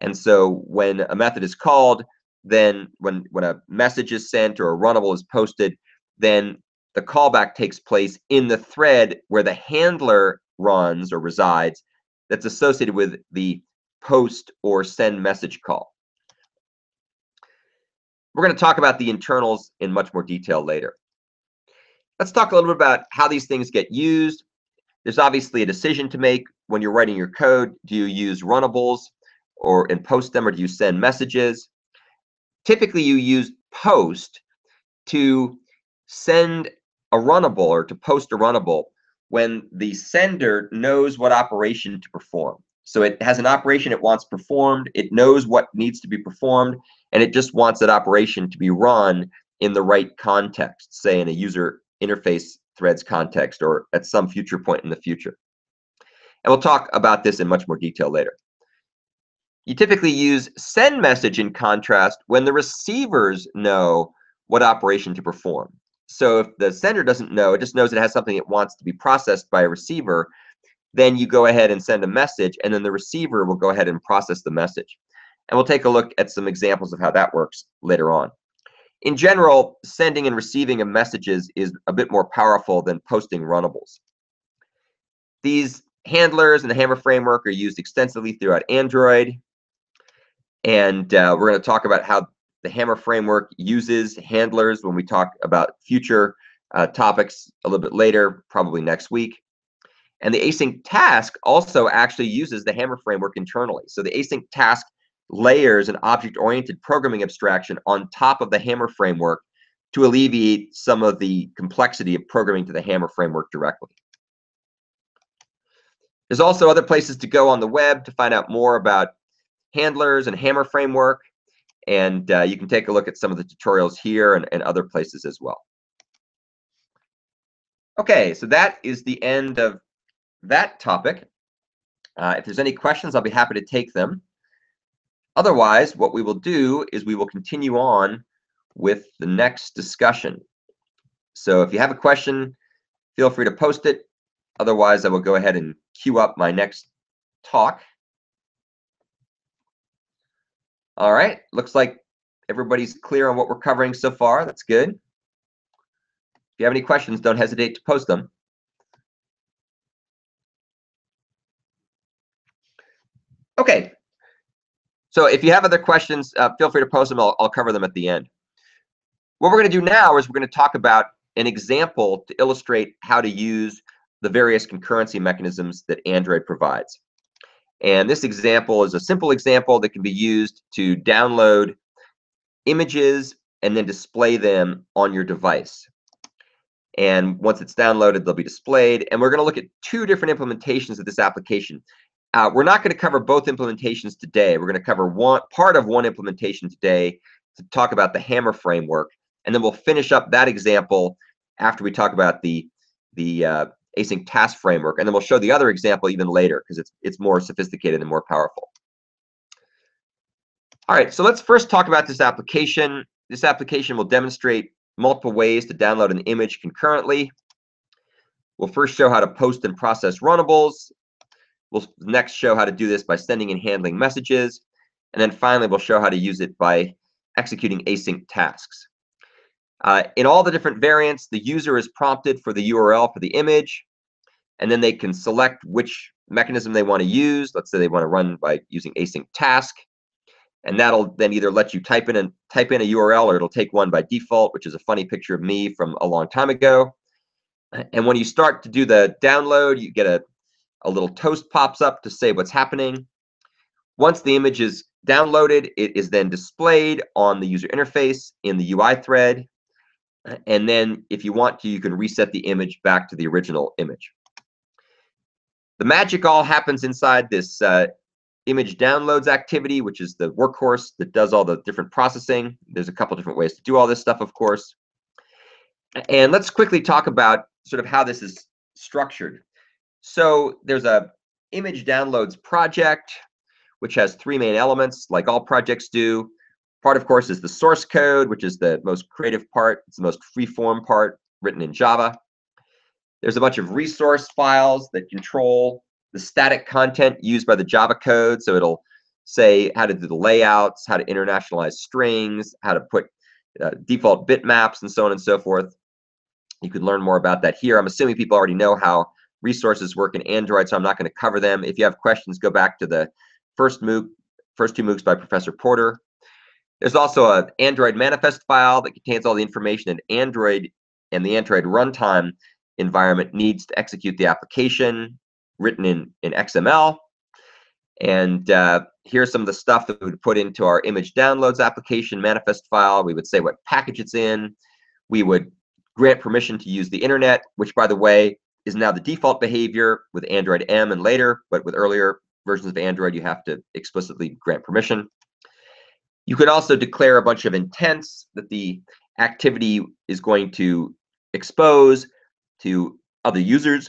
And so when a method is called, then when a message is sent or a runnable is posted, then the callback takes place in the thread where the handler runs or resides that's associated with the post or send message call. We're going to talk about the internals in much more detail later. Let's talk a little bit about how these things get used. There's obviously a decision to make when you're writing your code. Do you use runnables and post them, or do you send messages? Typically, you use post to send a runnable or to post a runnable when the sender knows what operation to perform. So it has an operation it wants performed, it knows what needs to be performed, and it just wants that operation to be run in the right context, say in a user interface threads context or at some future point in the future. And we'll talk about this in much more detail later. You typically use send message, in contrast, when the receivers know what operation to perform. So if the sender doesn't know, it just knows it has something it wants to be processed by a receiver, then you go ahead and send a message, and then the receiver will go ahead and process the message. And we'll take a look at some examples of how that works later on. In general, sending and receiving of messages is a bit more powerful than posting runnables. These handlers and the HaMeR framework are used extensively throughout Android. And we're going to talk about how the HaMeR framework uses handlers when we talk about future topics a little bit later, probably next week. And the async task also actually uses the HaMeR framework internally. So the async task layers an object-oriented programming abstraction on top of the HaMeR framework to alleviate some of the complexity of programming to the HaMeR framework directly. There's also other places to go on the web to find out more about handlers and HaMeR framework. And you can take a look at some of the tutorials here and other places as well. Okay, so that is the end of that topic. If there's any questions, I'll be happy to take them. Otherwise, what we will do is we will continue on with the next discussion. So if you have a question, feel free to post it. Otherwise, I will go ahead and queue up my next talk. All right, looks like everybody's clear on what we're covering so far. That's good. If you have any questions, don't hesitate to post them. Okay, so if you have other questions, feel free to post them. I'll cover them at the end. What we're going to do now is we're going to talk about an example to illustrate how to use the various concurrency mechanisms that Android provides. And this example is a simple example that can be used to download images and then display them on your device. And once it's downloaded, they'll be displayed. And we're going to look at two different implementations of this application. We're not going to cover both implementations today. We're going to cover part of one implementation today to talk about the HaMeR framework. And then we'll finish up that example after we talk about the async task framework, and then we'll show the other example even later because it's more sophisticated and more powerful. All right, so let's first talk about this application. This application will demonstrate multiple ways to download an image concurrently. We'll first show how to post and process runnables. We'll next show how to do this by sending and handling messages. And then finally, we'll show how to use it by executing async tasks. In all the different variants, the user is prompted for the URL for the image, and then they can select which mechanism they want to use. Let's say they want to run by using async task, and that'll then either let you type in a URL, or it'll take one by default, which is a funny picture of me from a long time ago. And when you start to do the download, you get a little toast pops up to say what's happening. Once the image is downloaded, it is then displayed on the user interface in the UI thread. And then if you want to, you can reset the image back to the original image. The magic all happens inside this image downloads activity, which is the workhorse that does all the different processing. There's a couple different ways to do all this stuff, of course. And let's quickly talk about sort of how this is structured. So there's a image downloads project, which has three main elements, like all projects do. Part, of course, is the source code, which is the most creative part. It's the most free-form part, written in Java. There's a bunch of resource files that control the static content used by the Java code. So it'll say how to do the layouts, how to internationalize strings, how to put default bitmaps, and so on and so forth. You can learn more about that here. I'm assuming people already know how resources work in Android, so I'm not going to cover them. If you have questions, go back to the first MOOC, first two MOOCs by Professor Porter. There's also an Android manifest file that contains all the information that Android and the Android runtime environment needs to execute the application, written in XML. And here's some of the stuff that we would put into our image downloads application manifest file. We would say what package it's in. We would grant permission to use the internet, which, by the way, is now the default behavior with Android M and later, but with earlier versions of Android, you have to explicitly grant permission. You could also declare a bunch of intents that the activity is going to expose to other users.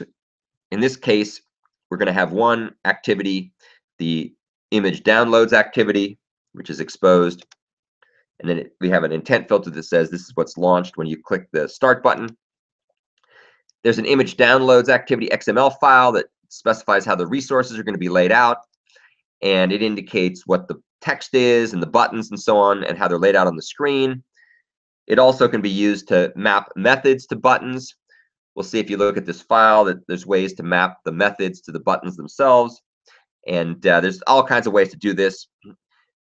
In this case, we're going to have one activity, the image downloads activity, which is exposed. And then we have an intent filter that says this is what's launched when you click the start button. There's an image downloads activity XML file that specifies how the resources are going to be laid out. And it indicates what the text is and the buttons and so on and how they're laid out on the screen. It also can be used to map methods to buttons. We'll see if you look at this file that there's ways to map the methods to the buttons themselves. And there's all kinds of ways to do this.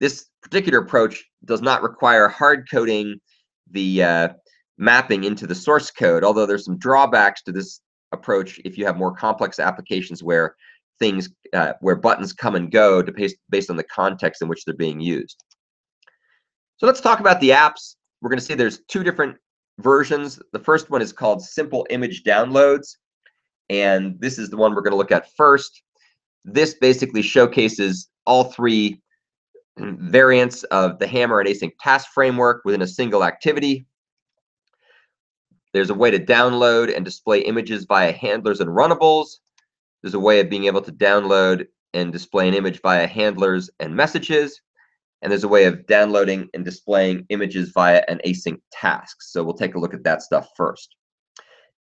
This particular approach does not require hard coding the mapping into the source code, although there's some drawbacks to this approach if you have more complex applications where things where buttons come and go based on the context in which they're being used. So let's talk about the apps. We're going to see there's two different versions. The first one is called Simple Image Downloads, and this is the one we're going to look at first. this basically showcases all three variants of the HaMeR and async task framework within a single activity. There's a way to download and display images via handlers and runnables. There's a way of being able to download and display an image via handlers and messages. And there's a way of downloading and displaying images via an async task. So we'll take a look at that stuff first.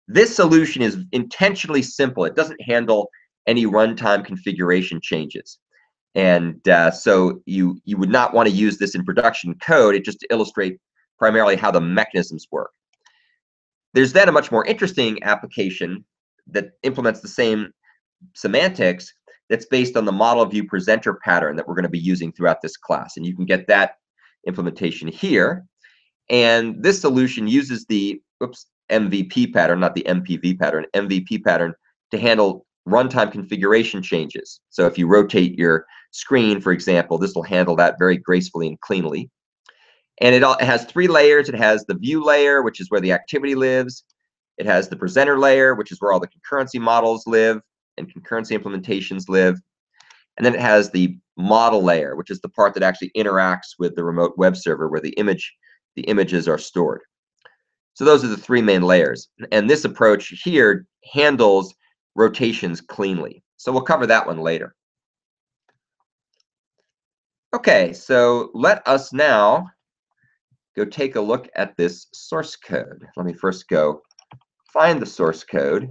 This solution is intentionally simple. It doesn't handle any runtime configuration changes. And so you would not want to use this in production code. It just to illustrate primarily how the mechanisms work. There's then a much more interesting application that implements the same semantics that's based on the model view presenter pattern that we're going to be using throughout this class. And you can get that implementation here. And this solution uses the MVP pattern, not the MPV pattern, MVP pattern to handle runtime configuration changes. So if you rotate your screen, for example, this will handle that very gracefully and cleanly. And it has three layers. It has the view layer, which is where the activity lives. It has the presenter layer, which is where all the concurrency models live and concurrency implementations live. And then it has the model layer, which is the part that actually interacts with the remote web server where the images are stored. So those are the three main layers. And this approach here handles rotations cleanly. So we'll cover that one later. Okay, so let us now go take a look at this source code. Let me first go find the source code,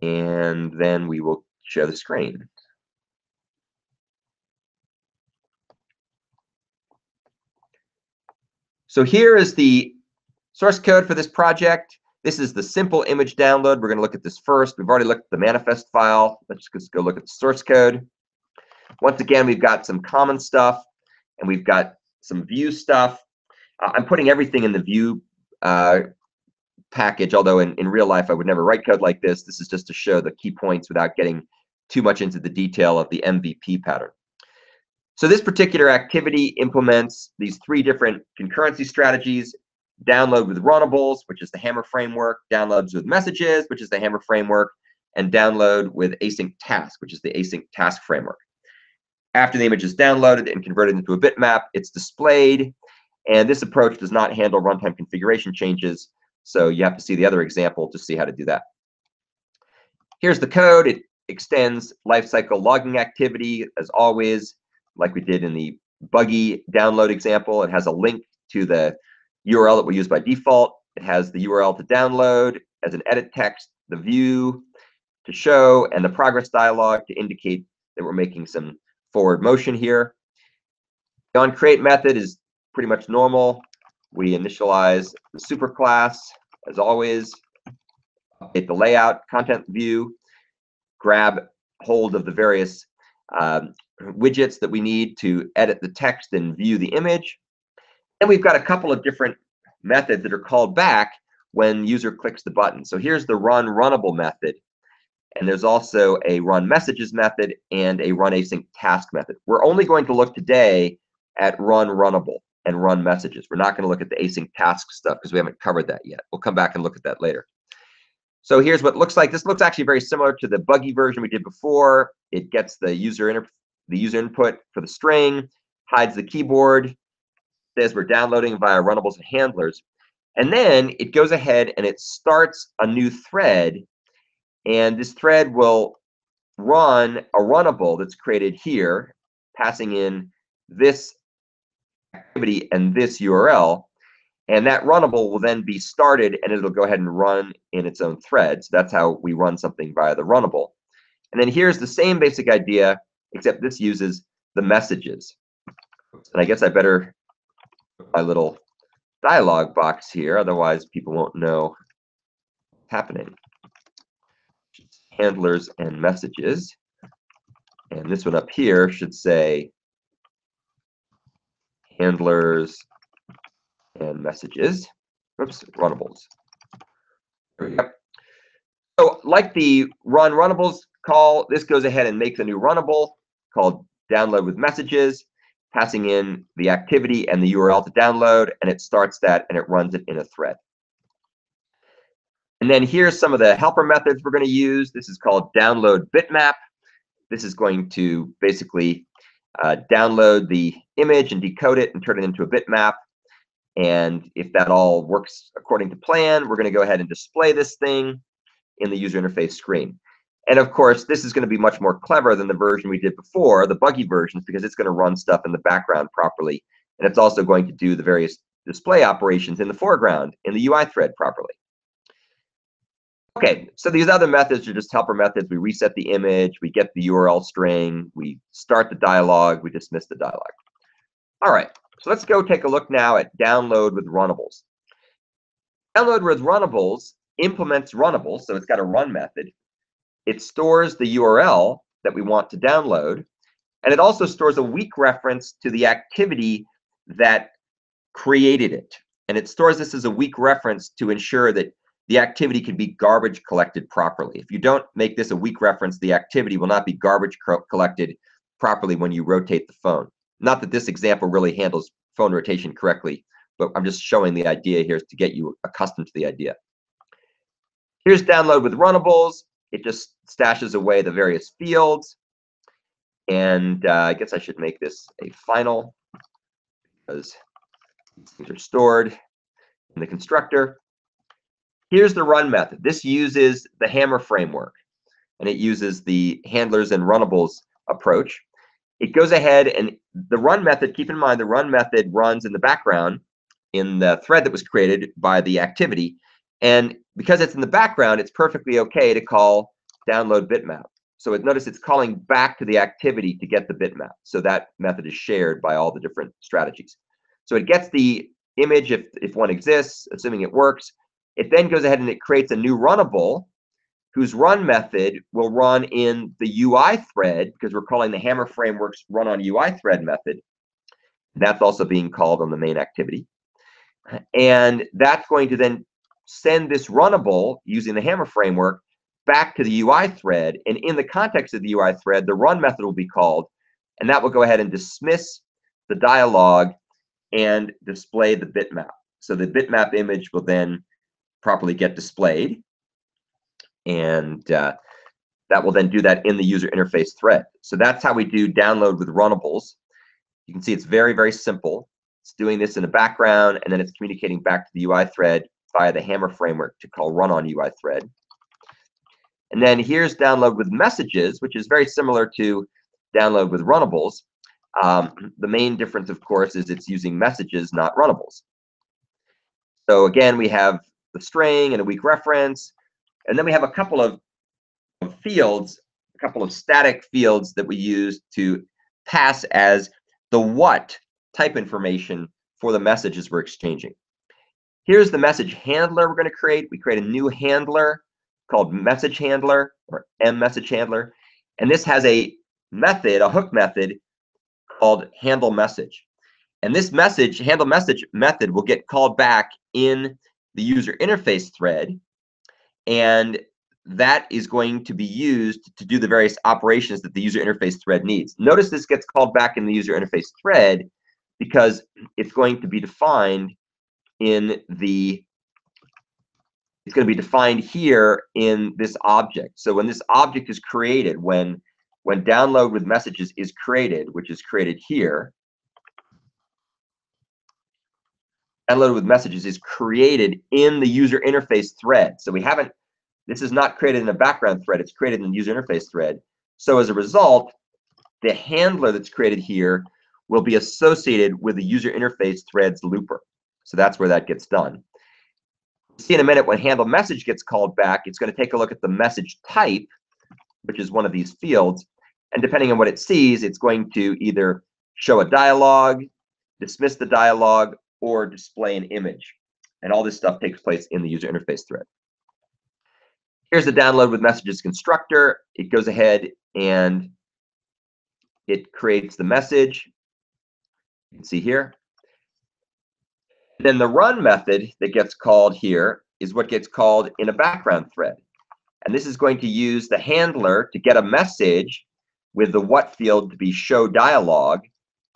and then we will share the screen. So here is the source code for this project. This is the simple image download. We're going to look at this first. We've already looked at the manifest file. Let's just go look at the source code. Once again, we've got some common stuff, and we've got some view stuff. I'm putting everything in the view package, although in real life, I would never write code like this. This is just to show the key points without getting too much into the detail of the MVP pattern. So this particular activity implements these three different concurrency strategies: download with runnables, which is the HaMeR framework, downloads with messages, which is the HaMeR framework, and download with async task, which is the async task framework. After the image is downloaded and converted into a bitmap, it's displayed. And this approach does not handle runtime configuration changes. So you have to see the other example to see how to do that. Here's the code. It extends lifecycle logging activity, as always, like we did in the buggy download example. It has a link to the URL that we use by default. It has the URL to download as an edit text, the view to show, and the progress dialog to indicate that we're making some forward motion here. The onCreate method is pretty much normal. We initialize the superclass, as always, update the layout, content view, grab hold of the various widgets that we need to edit the text and view the image. And we've got a couple of different methods that are called back when user clicks the button. So here's the run runnable method. And there's also a run messages method and a run async task method. We're only going to look today at run runnable and run messages. We're not going to look at the async task stuff because we haven't covered that yet. We'll come back and look at that later. So here's what it looks like. This looks actually very similar to the buggy version we did before. It gets the user input for the string, hides the keyboard, says we're downloading via runnables and handlers. And then it goes ahead and it starts a new thread. And this thread will run a runnable that's created here, passing in this activity and this URL. And that runnable will then be started, and it'll go ahead and run in its own thread. So that's how we run something via the runnable. And then here's the same basic idea, except this uses the messages. And I guess I better put my little dialog box here, otherwise people won't know what's happening. Handlers and messages, and this one up here should say handlers and messages. Oops, runnables. There we go. So, like the run runnables call, this goes ahead and makes a new runnable called download with messages, passing in the activity and the URL to download, and it starts that and it runs it in a thread. And then here's some of the helper methods we're going to use. This is called download bitmap. This is going to basically download the image and decode it and turn it into a bitmap. And if that all works according to plan, we're going to go ahead and display this thing in the user interface screen. And of course, this is going to be much more clever than the version we did before, the buggy versions, because it's going to run stuff in the background properly. And it's also going to do the various display operations in the foreground in the UI thread properly. Okay, so these other methods are just helper methods. We reset the image, we get the URL string, we start the dialogue, we dismiss the dialogue. All right, so let's go take a look now at download with runnables. Download with runnables implements runnables, so it's got a run method. It stores the URL that we want to download, and it also stores a weak reference to the activity that created it. And it stores this as a weak reference to ensure that the activity can be garbage collected properly. If you don't make this a weak reference, the activity will not be garbage collected properly when you rotate the phone. Not that this example really handles phone rotation correctly, but I'm just showing the idea here to get you accustomed to the idea. Here's download with runnables. It just stashes away the various fields. And I guess I should make this a final because things are stored in the constructor. Here's the run method. This uses the HaMeR framework, and it uses the handlers and runnables approach. It goes ahead and the run method, keep in mind, the run method runs in the background in the thread that was created by the activity. And because it's in the background, it's perfectly okay to call download bitmap. So notice it's calling back to the activity to get the bitmap. So that method is shared by all the different strategies. So it gets the image if one exists, assuming it works. It then goes ahead and it creates a new runnable whose run method will run in the UI thread, because we're calling the HaMeR framework's run on UI thread method. And that's also being called on the main activity. And that's going to then send this runnable using the HaMeR framework back to the UI thread. And in the context of the UI thread, the run method will be called, and that will go ahead and dismiss the dialogue and display the bitmap. So the bitmap image will then properly get displayed. And that will then do that in the user interface thread. So that's how we do download with runnables. You can see it's very, very simple. It's doing this in the background, and then it's communicating back to the UI thread via the HaMeR framework to call run on UI thread. And then here's download with messages, which is very similar to download with runnables. The main difference, of course, is it's using messages, not runnables. So again, we have the string and a weak reference. And then we have a couple of fields, a couple of static fields that we use to pass as the what type information for the messages we're exchanging. Here's the message handler we're going to create. We create a new handler called Message Handler, or M Message Handler. And this has a method, a hook method called handle message. And this message, handle message method, will get called back in the user interface thread. And that is going to be used to do the various operations that the user interface thread needs. Notice this gets called back in the user interface thread because it's going to be defined in the, it's going to be defined here in this object. So when this object is created, when download with messages is created, which is created here, download with messages is created in the user interface thread. So we haven't, this is not created in a background thread, it's created in the user interface thread. So as a result, the handler that's created here will be associated with the user interface thread's looper. So that's where that gets done. We'll see in a minute when handle message gets called back, it's going to take a look at the message type, which is one of these fields. And depending on what it sees, it's going to either show a dialogue, dismiss the dialogue, or display an image. And all this stuff takes place in the user interface thread. Here's the download with messages constructor. It goes ahead and it creates the message. You can see here. Then the run method that gets called here is what gets called in a background thread. And this is going to use the handler to get a message with the what field to be show dialogue.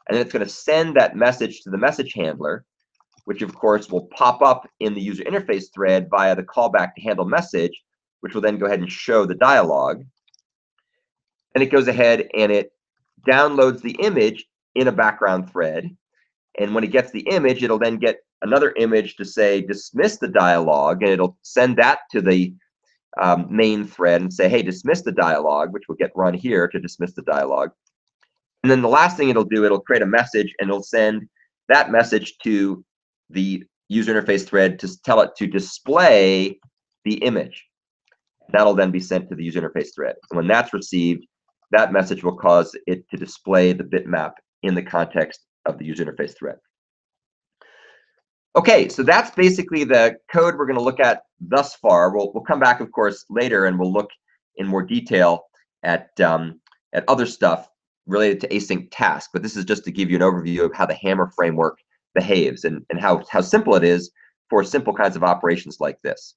And then it's going to send that message to the message handler, which of course will pop up in the user interface thread via the callback to handle message, which will then go ahead and show the dialogue. and it goes ahead and it downloads the image in a background thread. And when it gets the image, it'll then get another image to say dismiss the dialogue, and it'll send that to the main thread and say, hey, dismiss the dialogue, which will get run here to dismiss the dialogue. And then the last thing it'll do, it'll create a message, and it'll send that message to the user interface thread to tell it to display the image. That'll then be sent to the user interface thread. And when that's received, that message will cause it to display the bitmap in the context of the user interface thread. Okay, so that's basically the code we're going to look at thus far. We'll come back, of course, later, and we'll look in more detail at other stuff related to async task. But this is just to give you an overview of how the HaMeR framework behaves and how simple it is for simple kinds of operations like this.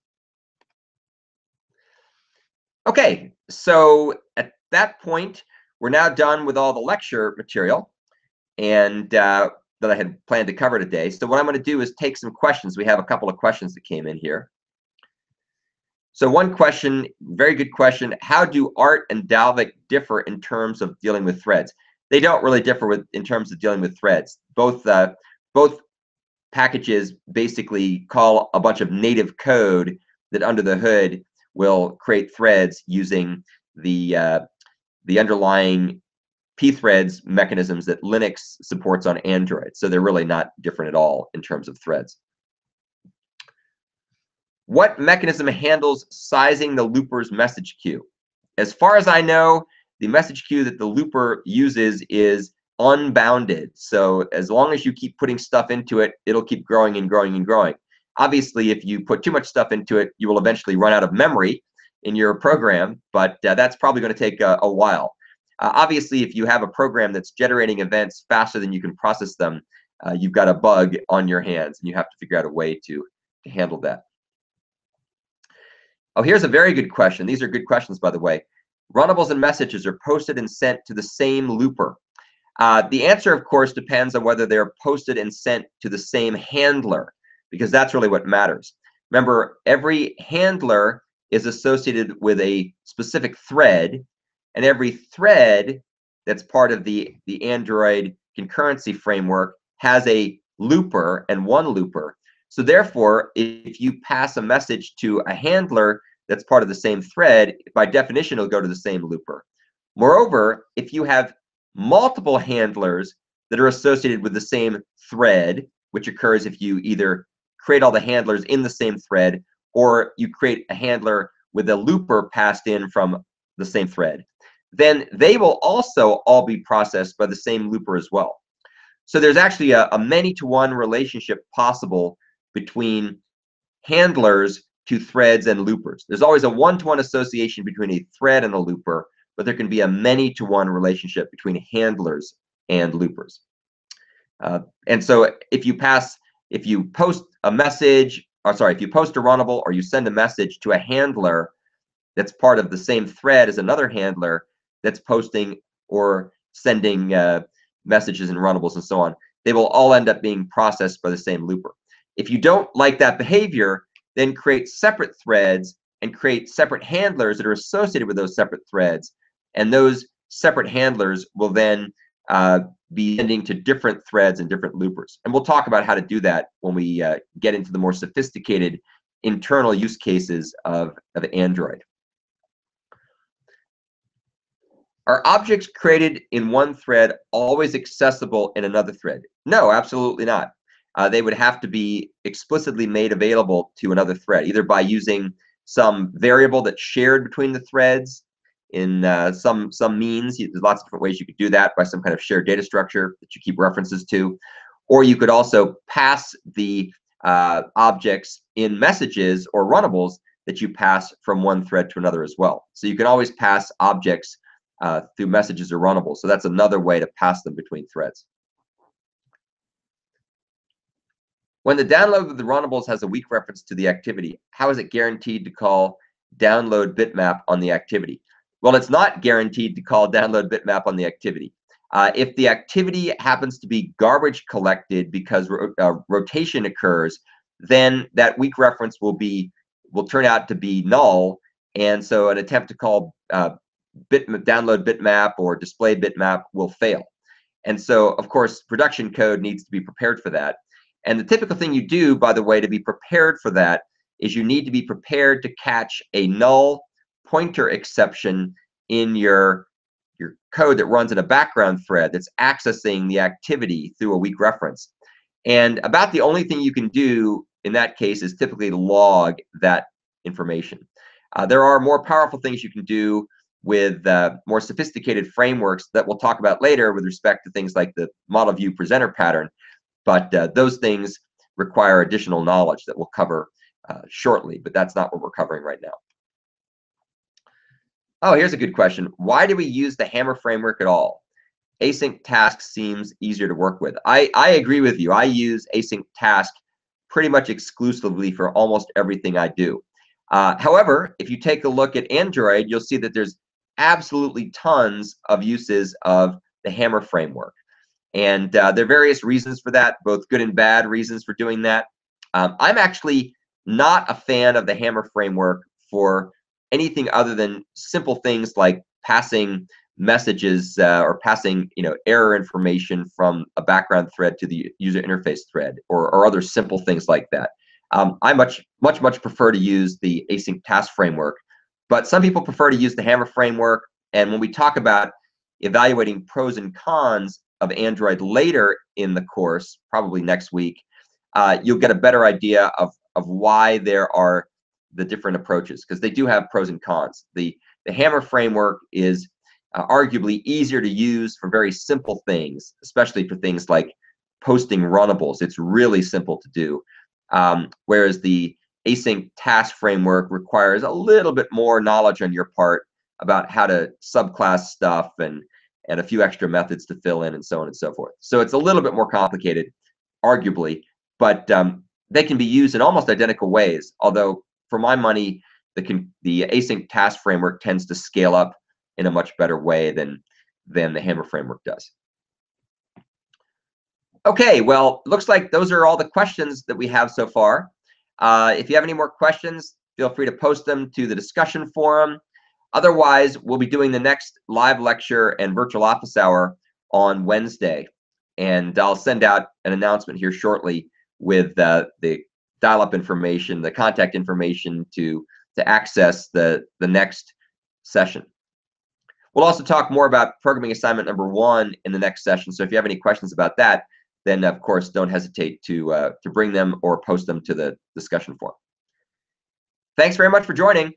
Okay, so at that point, we're now done with all the lecture material and that I had planned to cover today. So what I'm going to do is take some questions. We have a couple of questions that came in here. So one question, very good question, how do Art and Dalvik differ in terms of dealing with threads? They don't really differ in terms of dealing with threads. Both packages basically call a bunch of native code that under the hood will create threads using the underlying pthreads mechanisms that Linux supports on Android. So they're really not different at all in terms of threads. What mechanism handles sizing the looper's message queue? As far as I know, the message queue that the looper uses is unbounded. So as long as you keep putting stuff into it, it'll keep growing and growing and growing. Obviously, if you put too much stuff into it, you will eventually run out of memory in your program, but that's probably going to take a while. Obviously, if you have a program that's generating events faster than you can process them, you've got a bug on your hands, and you have to figure out a way to handle that. Oh, here's a very good question. These are good questions, by the way. Runnables and messages are posted and sent to the same looper. The answer, of course, depends on whether they're posted and sent to the same handler, because that's really what matters. Remember, every handler is associated with a specific thread, and every thread that's part of the Android concurrency framework has a looper and one looper. So therefore, if you pass a message to a handler that's part of the same thread, by definition, it'll go to the same looper. Moreover, if you have multiple handlers that are associated with the same thread, which occurs if you either create all the handlers in the same thread or you create a handler with a looper passed in from the same thread, then they will also all be processed by the same looper as well. So there's actually a many-to-one relationship possible between handlers to threads and loopers. There's always a one-to-one association between a thread and a looper, but there can be a many-to-one relationship between handlers and loopers. And so if you post a runnable or you send a message to a handler that's part of the same thread as another handler that's posting or sending messages and runnables and so on, they will all end up being processed by the same looper. If you don't like that behavior, then create separate threads and create separate handlers that are associated with those separate threads. And those separate handlers will then be sending to different threads and different loopers. And we'll talk about how to do that when we get into the more sophisticated internal use cases of Android. Are objects created in one thread always accessible in another thread? No, absolutely not. They would have to be explicitly made available to another thread, either by using some variable that's shared between the threads in some means. There's lots of different ways you could do that, by some kind of shared data structure that you keep references to. Or you could also pass the objects in messages or runnables that you pass from one thread to another as well. So you can always pass objects through messages or runnables. So that's another way to pass them between threads. When the download of the runnables has a weak reference to the activity, how is it guaranteed to call download bitmap on the activity? Well, it's not guaranteed to call download bitmap on the activity. If the activity happens to be garbage collected because rotation occurs, then that weak reference will turn out to be null, and so an attempt to call download bitmap or display bitmap will fail. And so, of course, production code needs to be prepared for that. And the typical thing you do, by the way, to be prepared for that is you need to be prepared to catch a null pointer exception in your code that runs in a background thread that's accessing the activity through a weak reference. And about the only thing you can do in that case is typically log that information. There are more powerful things you can do with more sophisticated frameworks that we'll talk about later with respect to things like the model view presenter pattern, but those things require additional knowledge that we'll cover shortly, but that's not what we're covering right now. Oh, here's a good question. Why do we use the HaMeR framework at all? Async task seems easier to work with. I agree with you. I use async task pretty much exclusively for almost everything I do. However, if you take a look at Android, you'll see that there's absolutely tons of uses of the HaMeR framework. And there are various reasons for that, both good and bad reasons for doing that. I'm actually not a fan of the HaMeR framework for anything other than simple things like passing messages or passing error information from a background thread to the user interface thread, or other simple things like that. I much prefer to use the async task framework, but some people prefer to use the HaMeR framework. And when we talk about evaluating pros and cons of Android later in the course, probably next week, you'll get a better idea of why there are the different approaches, because they do have pros and cons. The HaMeR framework is arguably easier to use for very simple things, especially for things like posting runnables. It's really simple to do, whereas the async task framework requires a little bit more knowledge on your part about how to subclass stuff and a few extra methods to fill in and so on and so forth. So it's a little bit more complicated, arguably, but they can be used in almost identical ways, although for my money, the async task framework tends to scale up in a much better way than the HaMeR framework does. Okay, well, looks like those are all the questions that we have so far. If you have any more questions, feel free to post them to the discussion forum. Otherwise, we'll be doing the next live lecture and virtual office hour on Wednesday. And I'll send out an announcement here shortly with the dial-up information, the contact information to access the next session. We'll also talk more about programming assignment #1 in the next session. So if you have any questions about that, then of course don't hesitate to bring them or post them to the discussion forum. Thanks very much for joining.